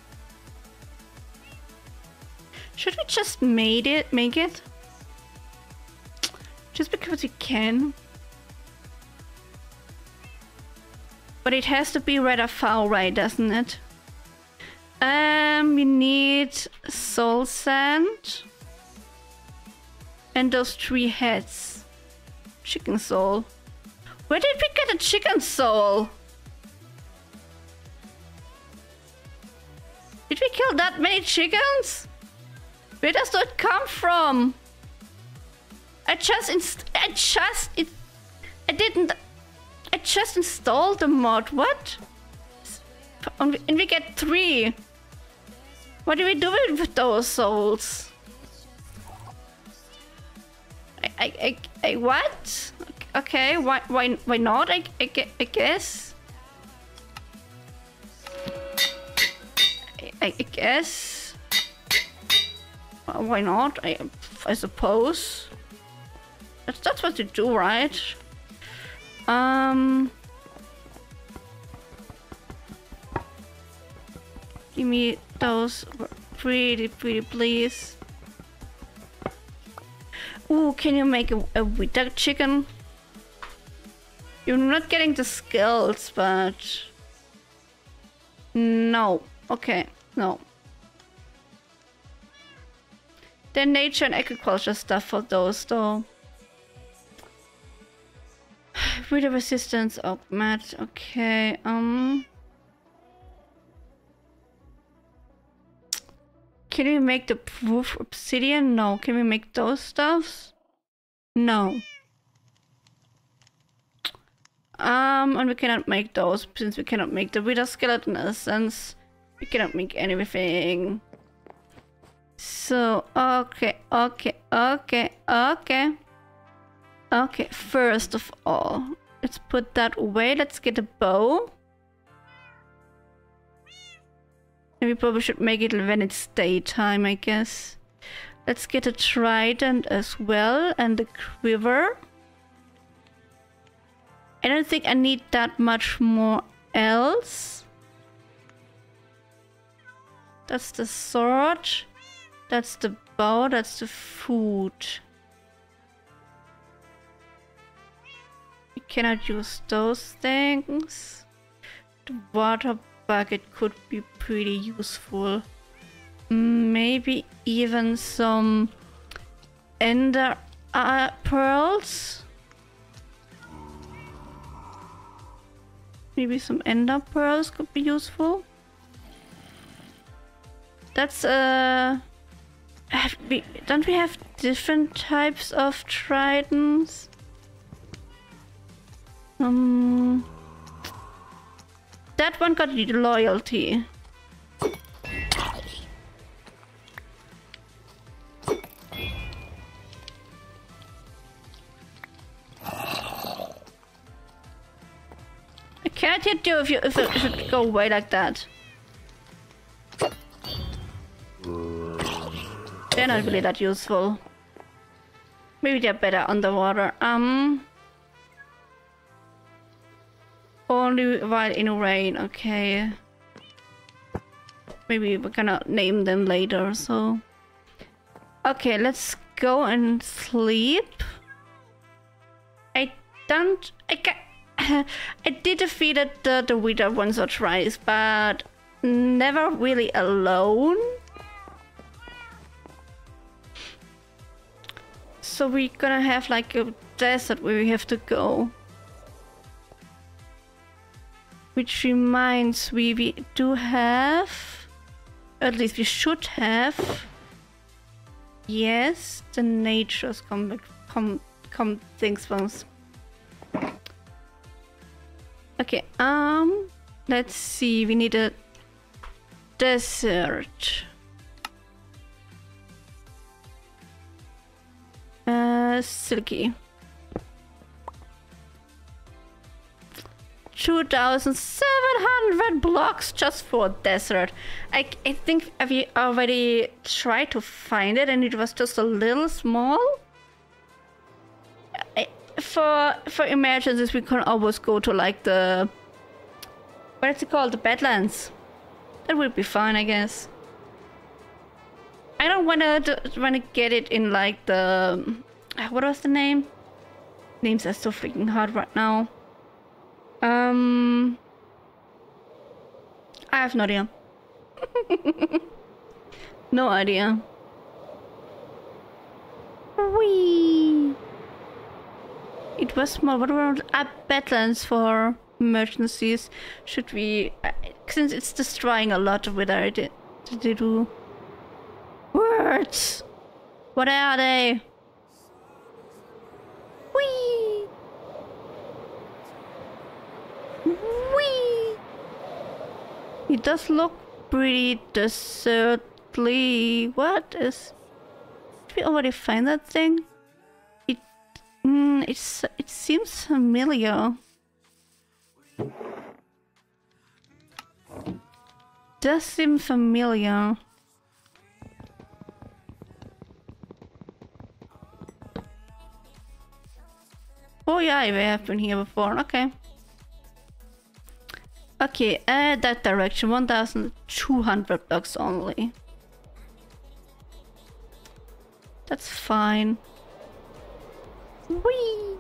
Should we just make it? Just because we can. But it has to be rather far away, doesn't it? We need soul sand. And those 3 heads. Chicken soul. Where did we get a chicken soul? Did we kill that many chickens? Where does that come from? I just installed the mod. What? And we get 3. What do we do with those souls? I what? Okay, why not? I guess. I guess. Why not? I suppose. That's what you do, right? Give me those pretty please. Ooh, can you make a wither chicken? You're not getting the skills, but No. Okay. No. The nature and agriculture stuff for those though. Wither resistance augment. Okay. Can we make the proof obsidian? No. Can we make those stuffs? No. And we cannot make those since we cannot make the Wither skeleton essence. We cannot make anything. So, okay, first of all, let's put that away. Let's get a bow. And we probably should make it when it's daytime, I guess. Let's get a trident as well and a quiver. I don't think I need that much more else. That's the sword. That's the bow. That's the food. We cannot use those things. The water bucket could be pretty useful. Maybe even some ender pearls. Maybe some ender pearls could be useful. That's don't we have different types of tridents? That one got the loyalty. I can't hit you if it should go away like that. They're not really that useful. Maybe they're better underwater. Only while in rain, okay. Maybe we're gonna name them later, so. Okay, let's go and sleep. I did defeat the Wither once or twice, but never really alone. So we're gonna have like a desert where we have to go. Which reminds me, we do have, at least we should have. Yes, the nature's come things once. Okay, let's see, we need a desert. Silky. 2,700 blocks just for a desert. I think we already tried to find it and it was just a little small. For emergencies, we can always go to like the, what is it called? The Badlands. That would be fine, I guess. I don't wanna get it in like the, what was the name? Names are so freaking hard right now. I have no idea. No idea. Whee! It was small. What were Badlands for emergencies? Should we... since it's destroying a lot of Wither, did they do... Words! What are they? Whee! Whee! It does look pretty desertly. What is... Did we already find that thing? It seems familiar. Does seem familiar. Oh yeah, I have been here before. Okay. Okay, that direction. 1,200 blocks only. That's fine. Whee!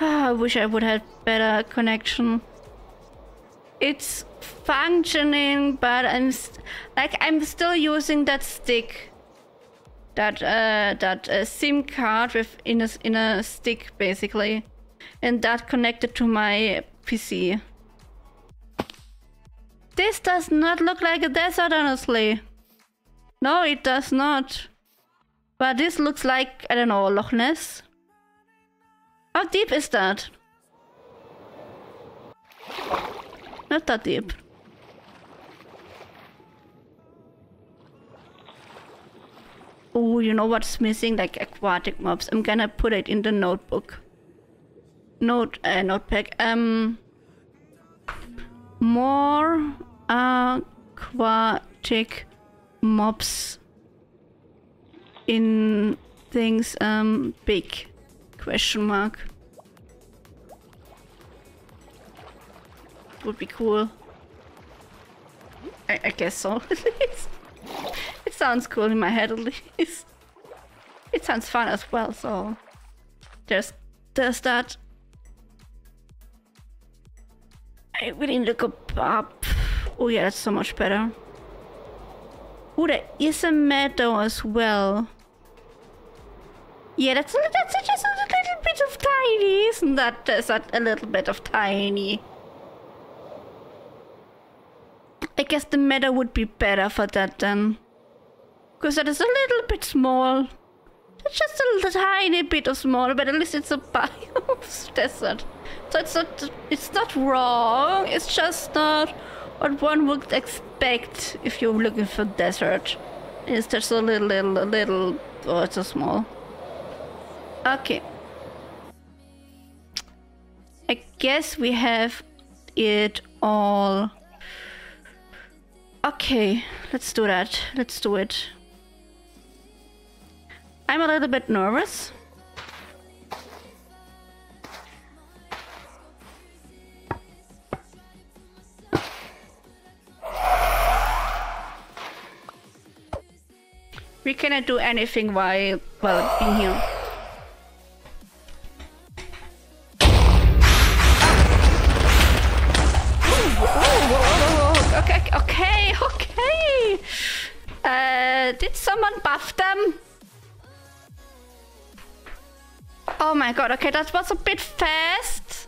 I wish I would have better connection. It's functioning, but I'm still using that stick, that SIM card with in a stick basically, and that connected to my PC. This does not look like a desert, honestly. No, it does not. But this looks like, I don't know, Loch Ness. How deep is that? Not that deep. Oh, you know what's missing? Like aquatic mobs. I'm gonna put it in the notebook. Notepad. More aquatic mobs in things, big question mark. Would be cool. I guess so, at least. It sounds cool in my head, at least. It sounds fun as well, so there's that. I really need to go up. Oh yeah, that's so much better. Oh, there is a meadow as well. Yeah, that's just a little bit of tiny, isn't that? That's a little bit of tiny. I guess the meadow would be better for that then. Because that is a little bit small. That's just a little tiny bit of small, but at least it's a biome desert. So it's not wrong, it's just not what one would expect if you're looking for desert. It's just a little, oh, it's so small. Okay. I guess we have it all. Okay, let's do that. Let's do it. I'm a little bit nervous. We cannot do anything while being here. Oh, okay. Did someone buff them? Oh my god, okay, that was a bit fast.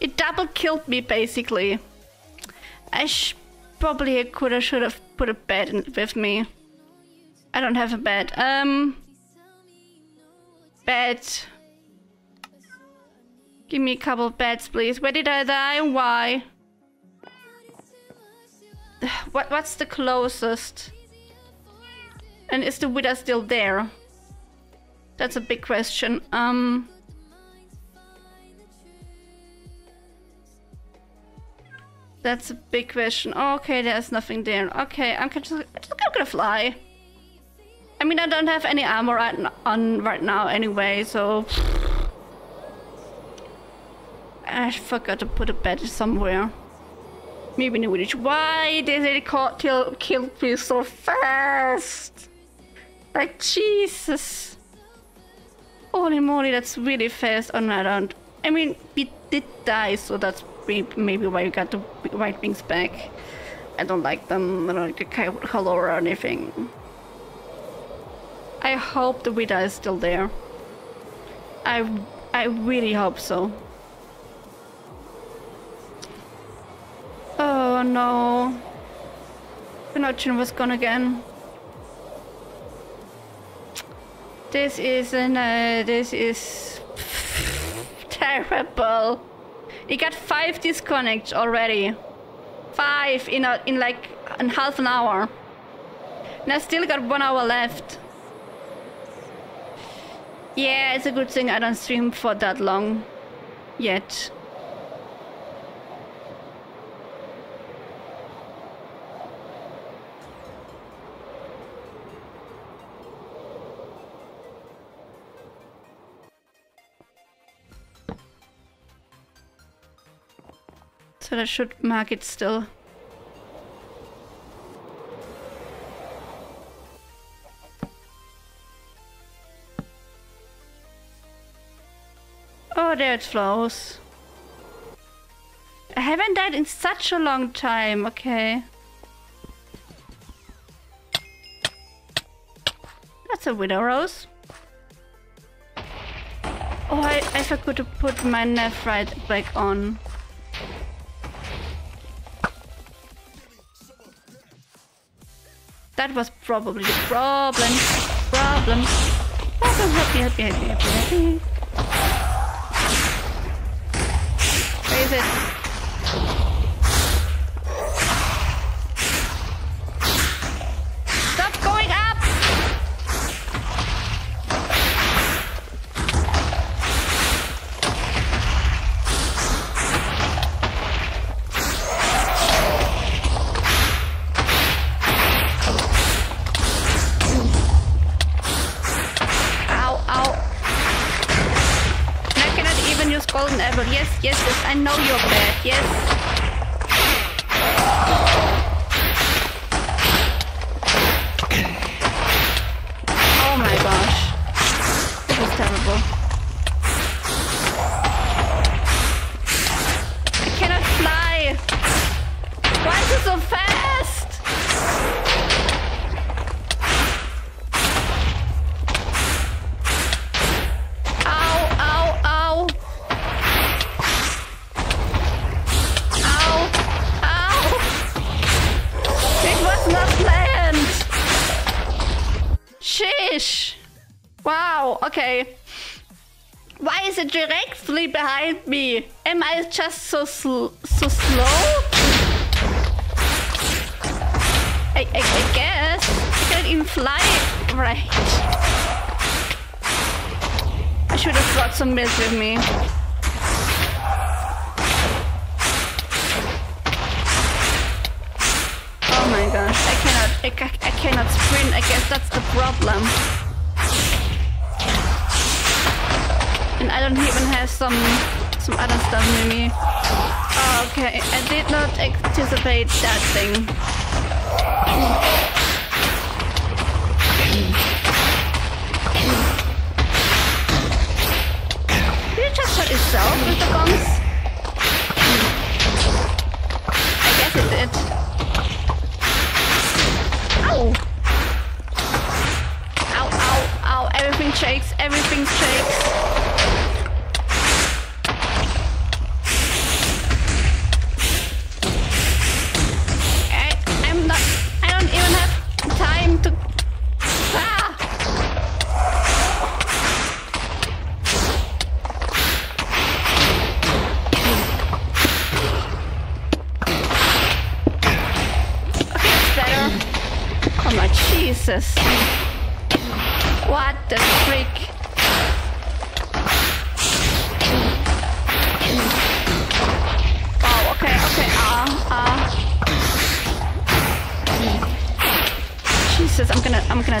It double killed me, basically. I should have put a bed in with me. I don't have a bed. Bed. Give me a couple of beds, please. Where did I die and why? What's the closest? And is the Wither still there? That's a big question. That's a big question. Okay, there's nothing there. Okay, I'm gonna fly. I mean, I don't have any armor on right now anyway, so... I forgot to put a bed somewhere. Maybe in the village. Why did it kill me so fast? Like, Jesus. Holy moly, that's really fast. Oh, no, I don't. I mean, we did die, so that's maybe why we got the white wings back. I don't like them. I don't like the color or anything. I hope the Wither is still there. I really hope so. Oh no. Connection was gone again. This is terrible. It got 5 disconnects already. 5 in half an hour. And I still got 1 hour left. Yeah, it's a good thing I don't stream for that long yet. So I should mark it still. there it flows. I haven't died in such a long time, okay. That's a Wither Rose. Oh, I forgot to put my knife right back on. That was probably the problem. Problem, happy. Where is it? Stop going up! Golden apple, yes, I know you're bad, yes. Oh my gosh. This is terrible. I cannot fly! Why is it so fast? Wow, okay. Why is it directly behind me? Am I just so slow? I guess. I can't even fly. Right. I should have brought some milk with me. Oh my gosh, I cannot sprint. I guess that's the problem. And I don't even have some other stuff with me. Oh, okay, I did not anticipate that thing. Did it just shut itself with the gongs? I guess it did. Ow! Ow, ow, ow, everything shakes, everything shakes. Jesus. What the freak? Wow, okay, Jesus, I'm gonna die.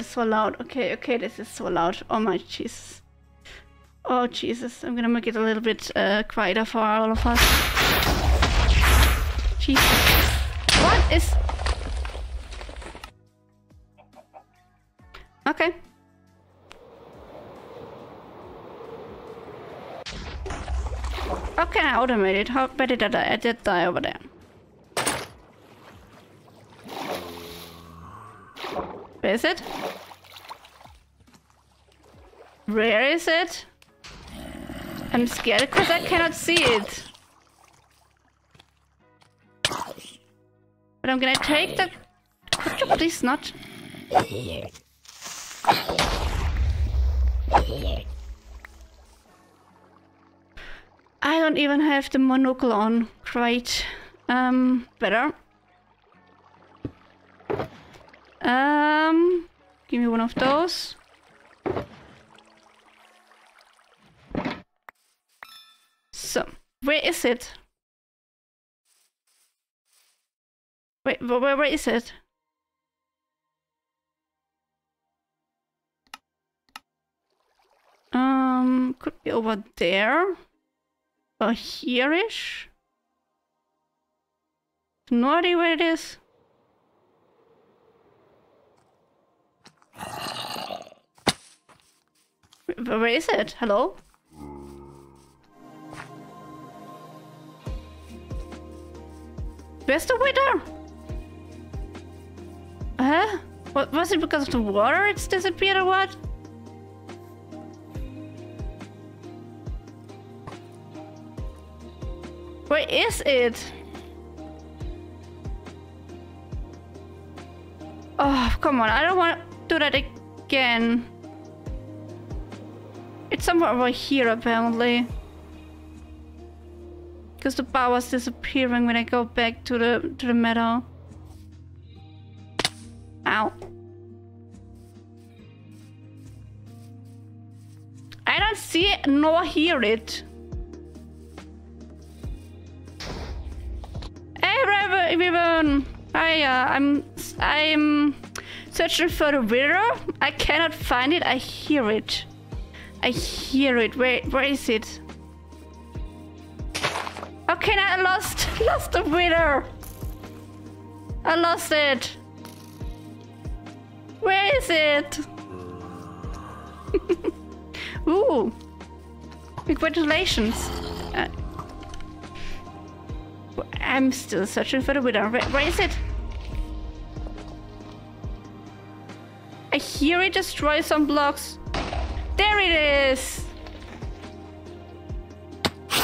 So loud. Okay, this is so loud. Oh my Jesus. Oh Jesus, I'm gonna make it a little bit quieter for all of us. Jesus. What is... Okay. Okay, I automated. How bad did I die? I did die over there. Where is it? Where is it? I'm scared because I cannot see it. But I'm gonna take the... Could you please not? I don't even have the monocle on. Right. Better. Give me one of those. So, where is it? Wait, where is it? Could be over there. Or here-ish. No idea where it is. Where is it? Hello? Where's the Wither? Huh? What, was it because of the water it's disappeared or what? Where is it? Oh, come on, I don't want to do that again. It's somewhere over here apparently. Because the power's disappearing when I go back to the meadow. Ow. I don't see it nor hear it. Hey everyone! Aya, I'm searching for the Wither. I cannot find it. I hear it. I hear it. Where is it? Okay, now I lost the Wither. I lost it. Where is it? Ooh! Congratulations! I'm still searching for the Wither. Where is it? I hear it destroy some blocks. There it is! I'm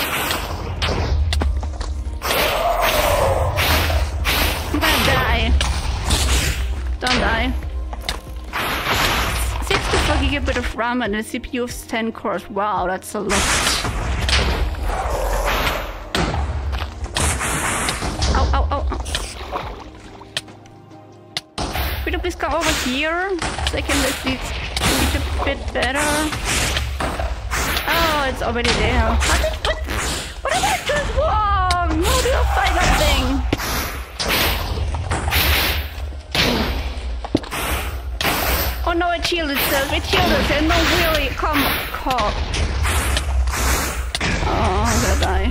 gonna die. Don't die. 64 GB of RAM and a CPU of 10 cores. Wow, that's a lot. Ow, ow, ow, ow. Could you please come over here? So I can let it a bit better. Oh, it's already there. What did I do wrong? How do you find that thing? Oh no, it healed itself, no really, come. Oh, I'm gonna die.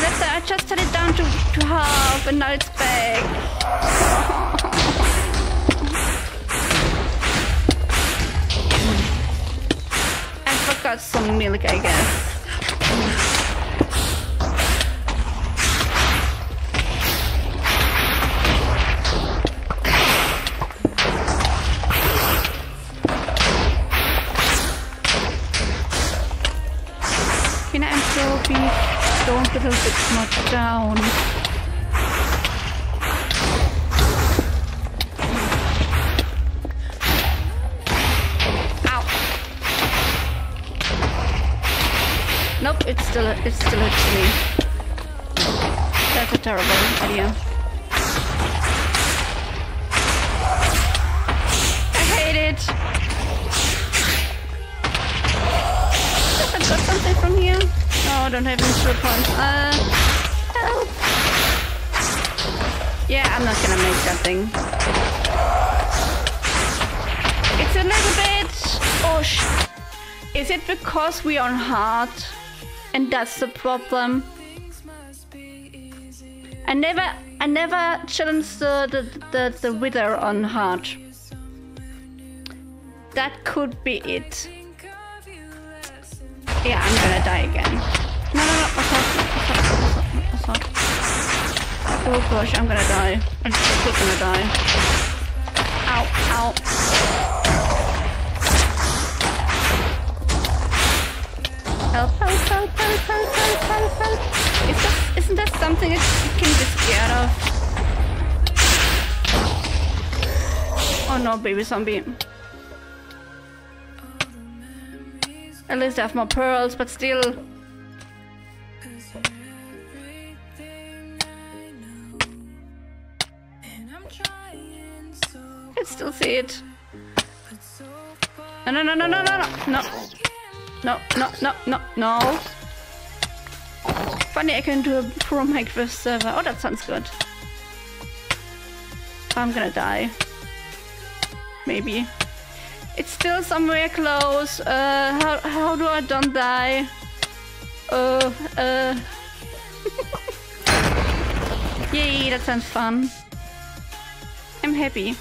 Let's I just set it down to half and now it's back. Oh. I forgot some milk, I guess. Don't put a little bit much down. Ow. Nope, it's still actually. That's a terrible idea. I hate it. I've got something from here. Oh, I don't have any short points. Help. Yeah, I'm not gonna make that thing. It's a little bit... Oh, is it because we're on hard? And that's the problem? I never challenged the Wither on hard. That could be it. Yeah, I'm gonna die again. No, assault. Oh gosh, I'm gonna die. I'm still gonna die. Ow, ow. Help. Isn't that something that you can be scared of? Oh no, baby zombie. At least I have more pearls, but still. I can still see it. No, no, no, no, no, no, no. No, no, no, no, no. Funny, I can do a pro Minecraft server. Oh, that sounds good. I'm gonna die. Maybe. It's still somewhere close. How do I don't die? Yay, that sounds fun. I'm happy.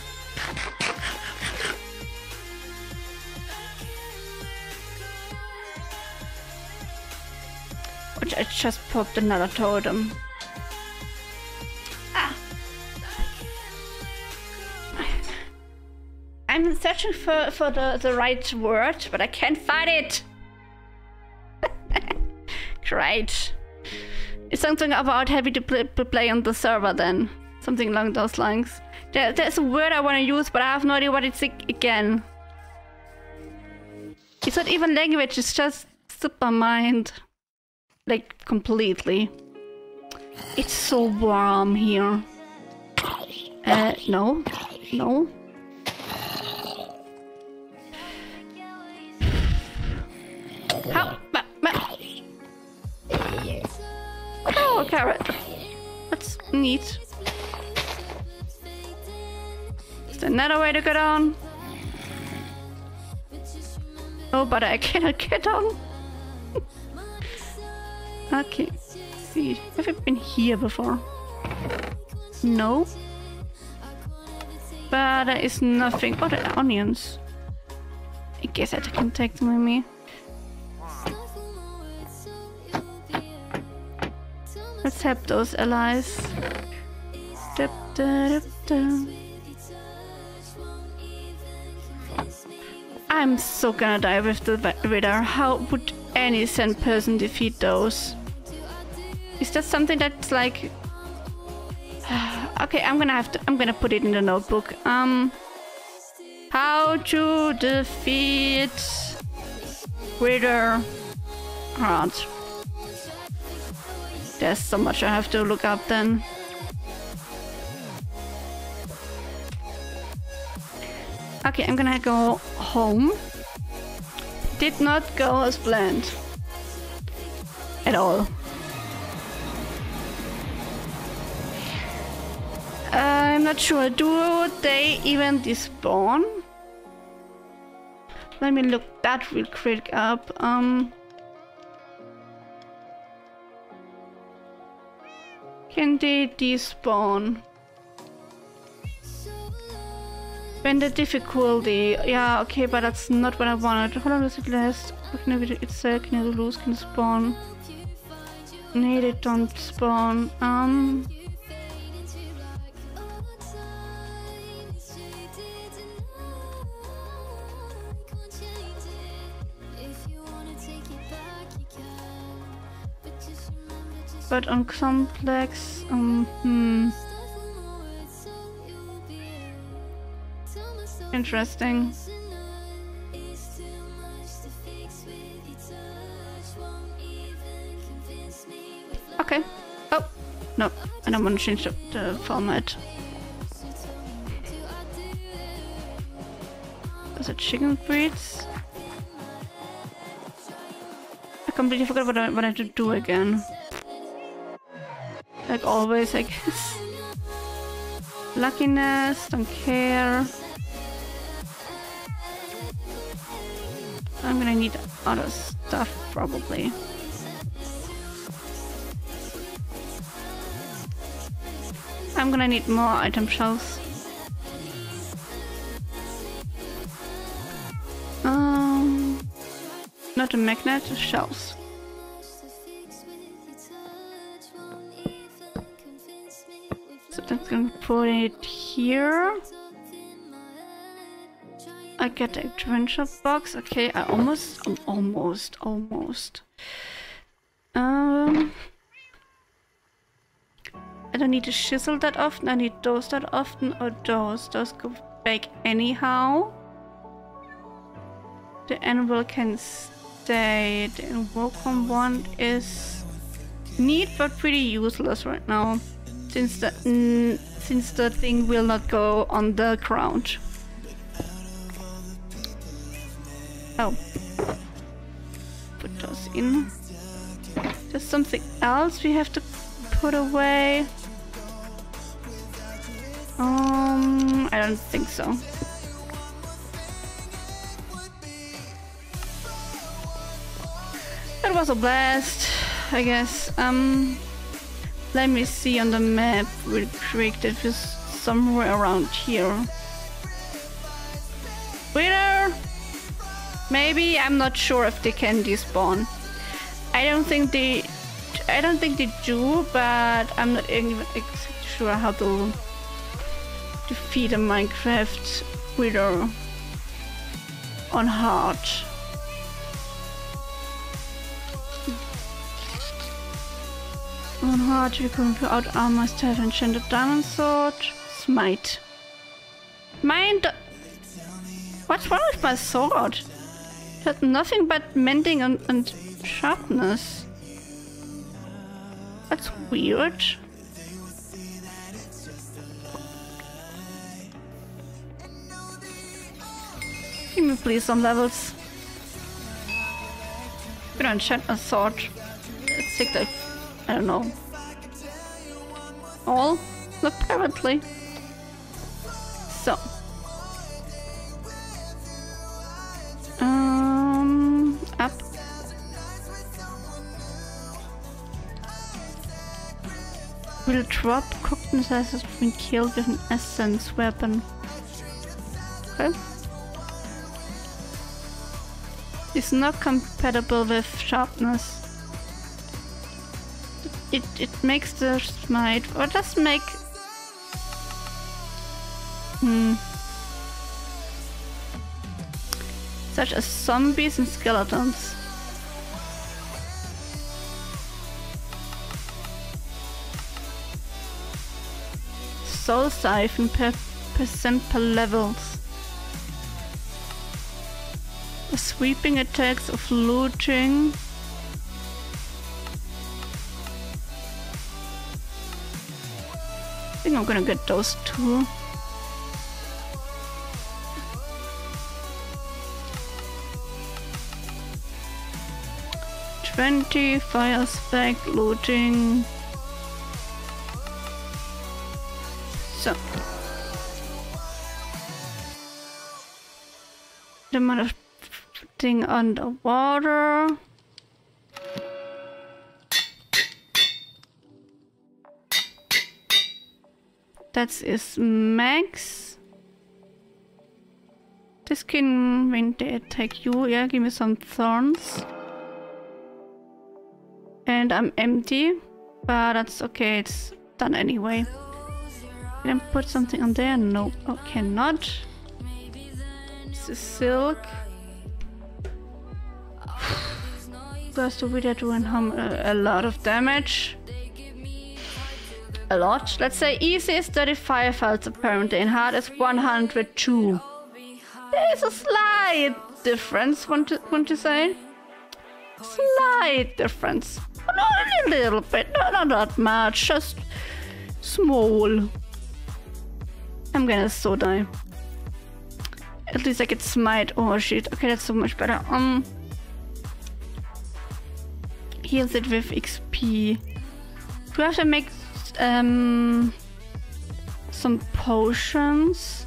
I just popped another totem. Ah! I'm searching for the right word, but I can't find it! Great. It's something about happy to play on the server then. Something along those lines. There's a word I want to use, but I have no idea what it's again. It's not even language, it's just super mind. Like, completely. It's so warm here. No. No. How? Oh, a carrot. That's neat. Is there another way to get on? Oh, but I cannot get on. Okay, let's see. Have I been here before? No. But there is nothing. Oh, there are onions. I guess I can take them with me. Let's help those allies. Da, da, da, da. I'm so gonna die with the Wither. How would any sane person defeat those? Is that something that's like... okay, I'm gonna put it in the notebook. How to defeat Wither Heart. There's so much I have to look up then. Okay, I'm gonna go home. Did not go as planned. At all. I'm not sure. Do they even despawn? Let me look that real quick up. Can they despawn? When the difficulty, yeah, okay, but that's not what I wanted. How long does it last? Can it's can you lose? Can it spawn? No, they don't spawn. But on complex, interesting. Okay. Oh, no, I don't want to change the format. Those are chicken breeds. I completely forgot what I had to do again. Like always, I guess. Luckiness, don't care. I'm gonna need other stuff, probably. I'm gonna need more item shelves. Not a magnet, shelves. So that's gonna put it here. I get the adventure box. Okay, I almost. I don't need to chisel that often. I need those that often, or those. Those go back anyhow. The anvil can state, and welcome wand is neat but pretty useless right now, since the thing will not go on the ground. Oh, put those in. There's something else we have to put away. I don't think so. That was a blast, I guess. Let me see on the map real quick. That was somewhere around here. Wither? Maybe. I'm not sure if they can despawn. I don't think they do, but I'm not even exactly sure how to defeat a Minecraft Wither on hard. On hard, you can put out armor, staff, enchanted diamond sword, smite. What's wrong with my sword? That's nothing but mending and sharpness. That's weird. Give me please some levels. We don't enchant a sword. Let's take that. I don't know. All? Apparently. So. Up. Will drop cognizers when killed with an essence weapon. Okay. It's not compatible with sharpness. It makes the smite, or does make... Such as zombies and skeletons. Soul siphon % per levels. The sweeping attacks of looting. I think I'm gonna get those two. Fire spec, looting. So. The amount of thing underwater. That's is max. This can, when they attack you, yeah, give me some thorns. And I'm empty, but that's okay, it's done anyway. Can I put something on there? No, I cannot. This is silk. Plus the Wither doing a lot of damage. A lot. Let's say easy is 35 health apparently, and hard is 102. There is a slight difference, wouldn't you say? Slight difference. Not a little bit, not that much, just small. I'm gonna so die. At least I get smite. Oh shit, okay, that's so much better. Heals it with XP. We have to make some potions.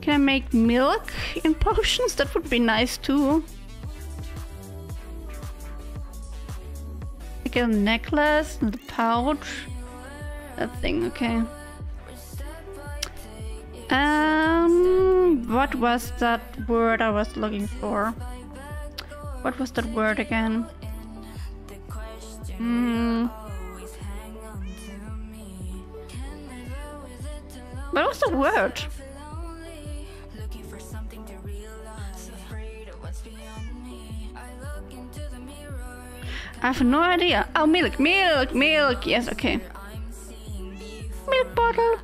Can I make milk in potions? That would be nice too. I get a necklace and the pouch. That thing, okay. What was that word I was looking for? What was that word again? What was the word? I have no idea. Oh, milk. Yes, okay. Milk bottle.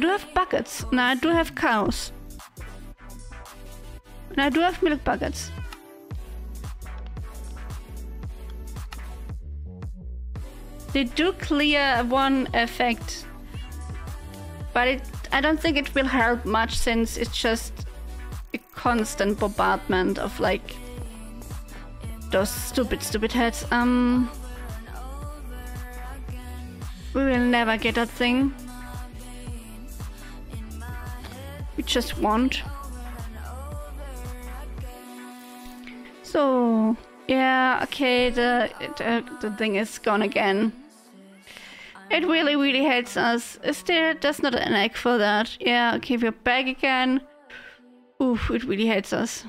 do have buckets, and I do have cows, and I do have milk buckets. They do clear one effect, but I don't think it will help much, since it's just a constant bombardment of like those stupid heads. We will never get that thing. We just won't. So yeah, okay, the thing is gone again. It really hates us. Is there? There's not an egg for that. Yeah, okay, we're back again. Oof, it really hates us.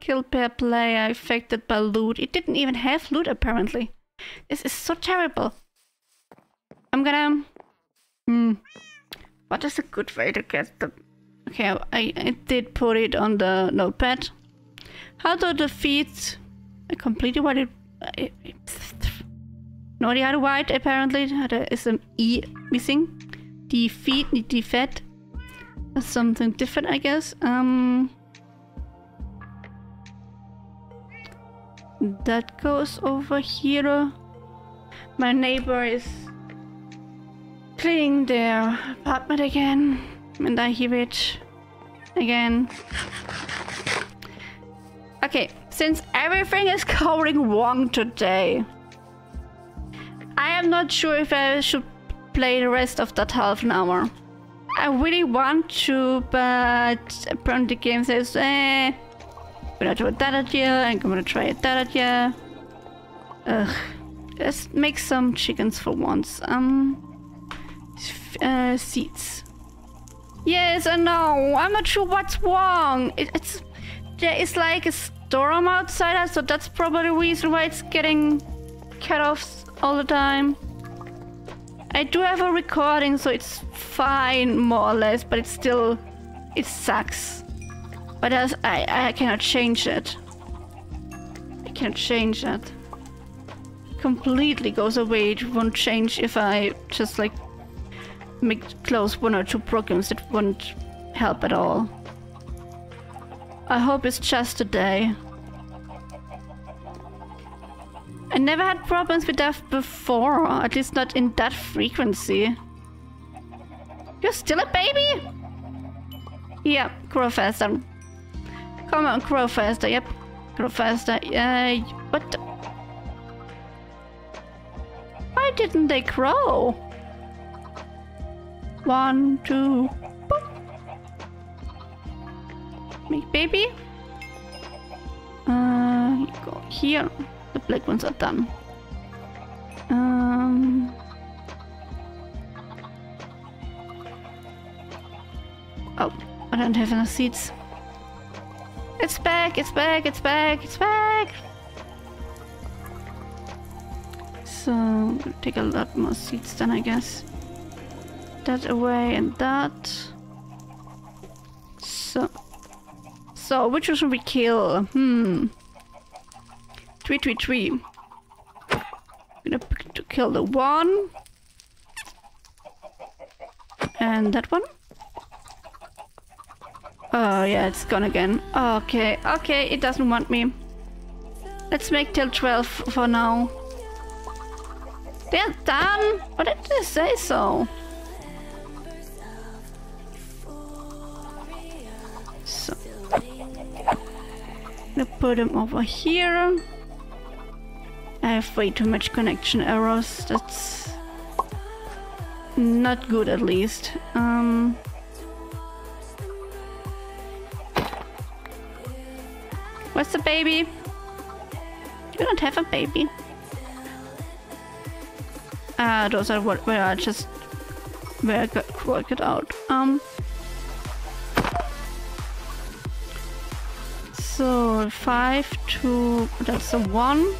Killed per player, affected by loot. It didn't even have loot, apparently. This is so terrible. I'm gonna... What is a good way to get the... Okay, I did put it on the notepad. How to defeat... I completed what it... No, the other white, apparently. There is an E missing. Defeat. That's something different, I guess. That goes over here. My neighbor is cleaning their apartment again, and I hear it again. Okay, since everything is going wrong today, I am not sure if I should play the rest of that half an hour. I really want to, but apparently the game says, eh, we're gonna try that at you, and I'm gonna try that at you. Ugh. Let's make some chickens for once. Seeds. Yes, I know. I'm not sure what's wrong. It's there is like a storm outside us, so that's probably the reason why it's getting cut off all the time. I do have a recording, so it's fine, more or less, but it's still... it sucks. But I cannot change it. I cannot change that. It completely goes away. It won't change if I just, like, make close one or two programs. It won't help at all. I hope it's just a day. I never had problems with that before, at least not in that frequency. You're still a baby? Yeah, grow faster. Come on, grow faster, yep. Grow faster, what? Why didn't they grow? 1, 2, boop. Make baby. You go here. The black ones are done. Oh, I don't have enough seeds. It's back, it's back, it's back, it's back! So, I'm gonna take a lot more seeds then, I guess. That away and that. So, which one should we kill? Three. I'm gonna pick to kill the one. And that one. Oh yeah, it's gone again. Okay, it doesn't want me. Let's make till 12 for now. They're done! What did they say so? So. I'm gonna put them over here. I have way too much connection errors. That's not good, at least. Where's the baby? You don't have a baby. Those are what where I just where I got worked out. So 5, 2. That's a 1.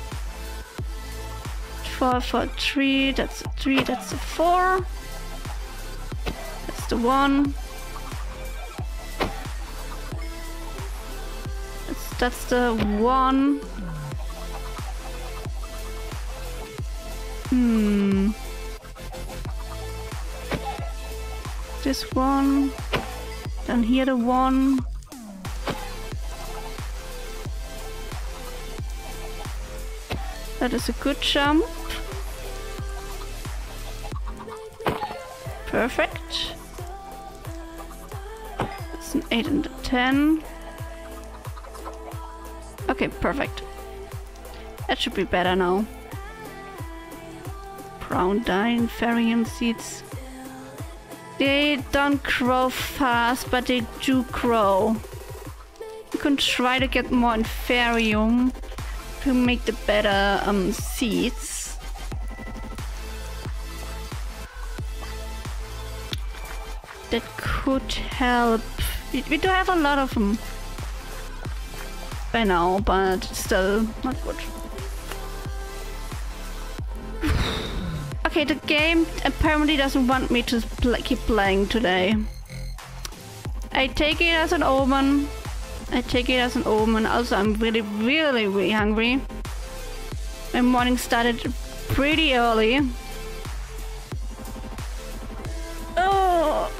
4 for 3, that's a 3, that's a 4. That's the 1. That's the 1. this one, down here the one. That is a good jump. Perfect. It's an 8 and a 10. Okay, perfect. That should be better now. Brown dye, Inferium seeds. They don't grow fast, but they do grow. You can try to get more Inferium to make the better seeds. That could help. We do have a lot of them by now, but still not good. Okay, the game apparently doesn't want me to keep playing today. I take it as an omen. I take it as an omen. Also, I'm really hungry. My morning started pretty early. Oh!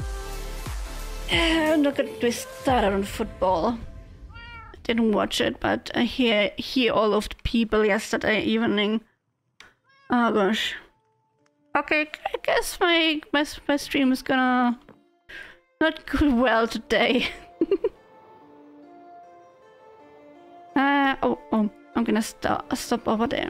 Look at this, started on football. I didn't watch it, but I hear all of the people yesterday evening. Oh gosh. Okay, I guess my stream is gonna not go well today. I'm gonna stop over there.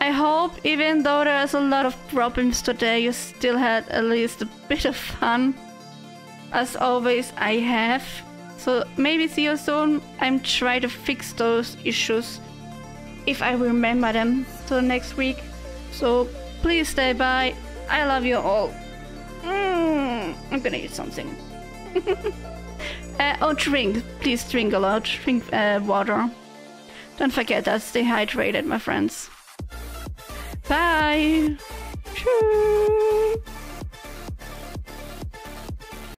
I hope, even though there's a lot of problems today, you still had at least a bit of fun. As always, I have. So maybe see you soon. I'm trying to fix those issues if I remember them till next week. So please stay by. I love you all. I'm gonna eat something. Oh, drink. Please drink a lot. Drink water. Don't forget that. Stay hydrated, my friends. Bye. Cheers.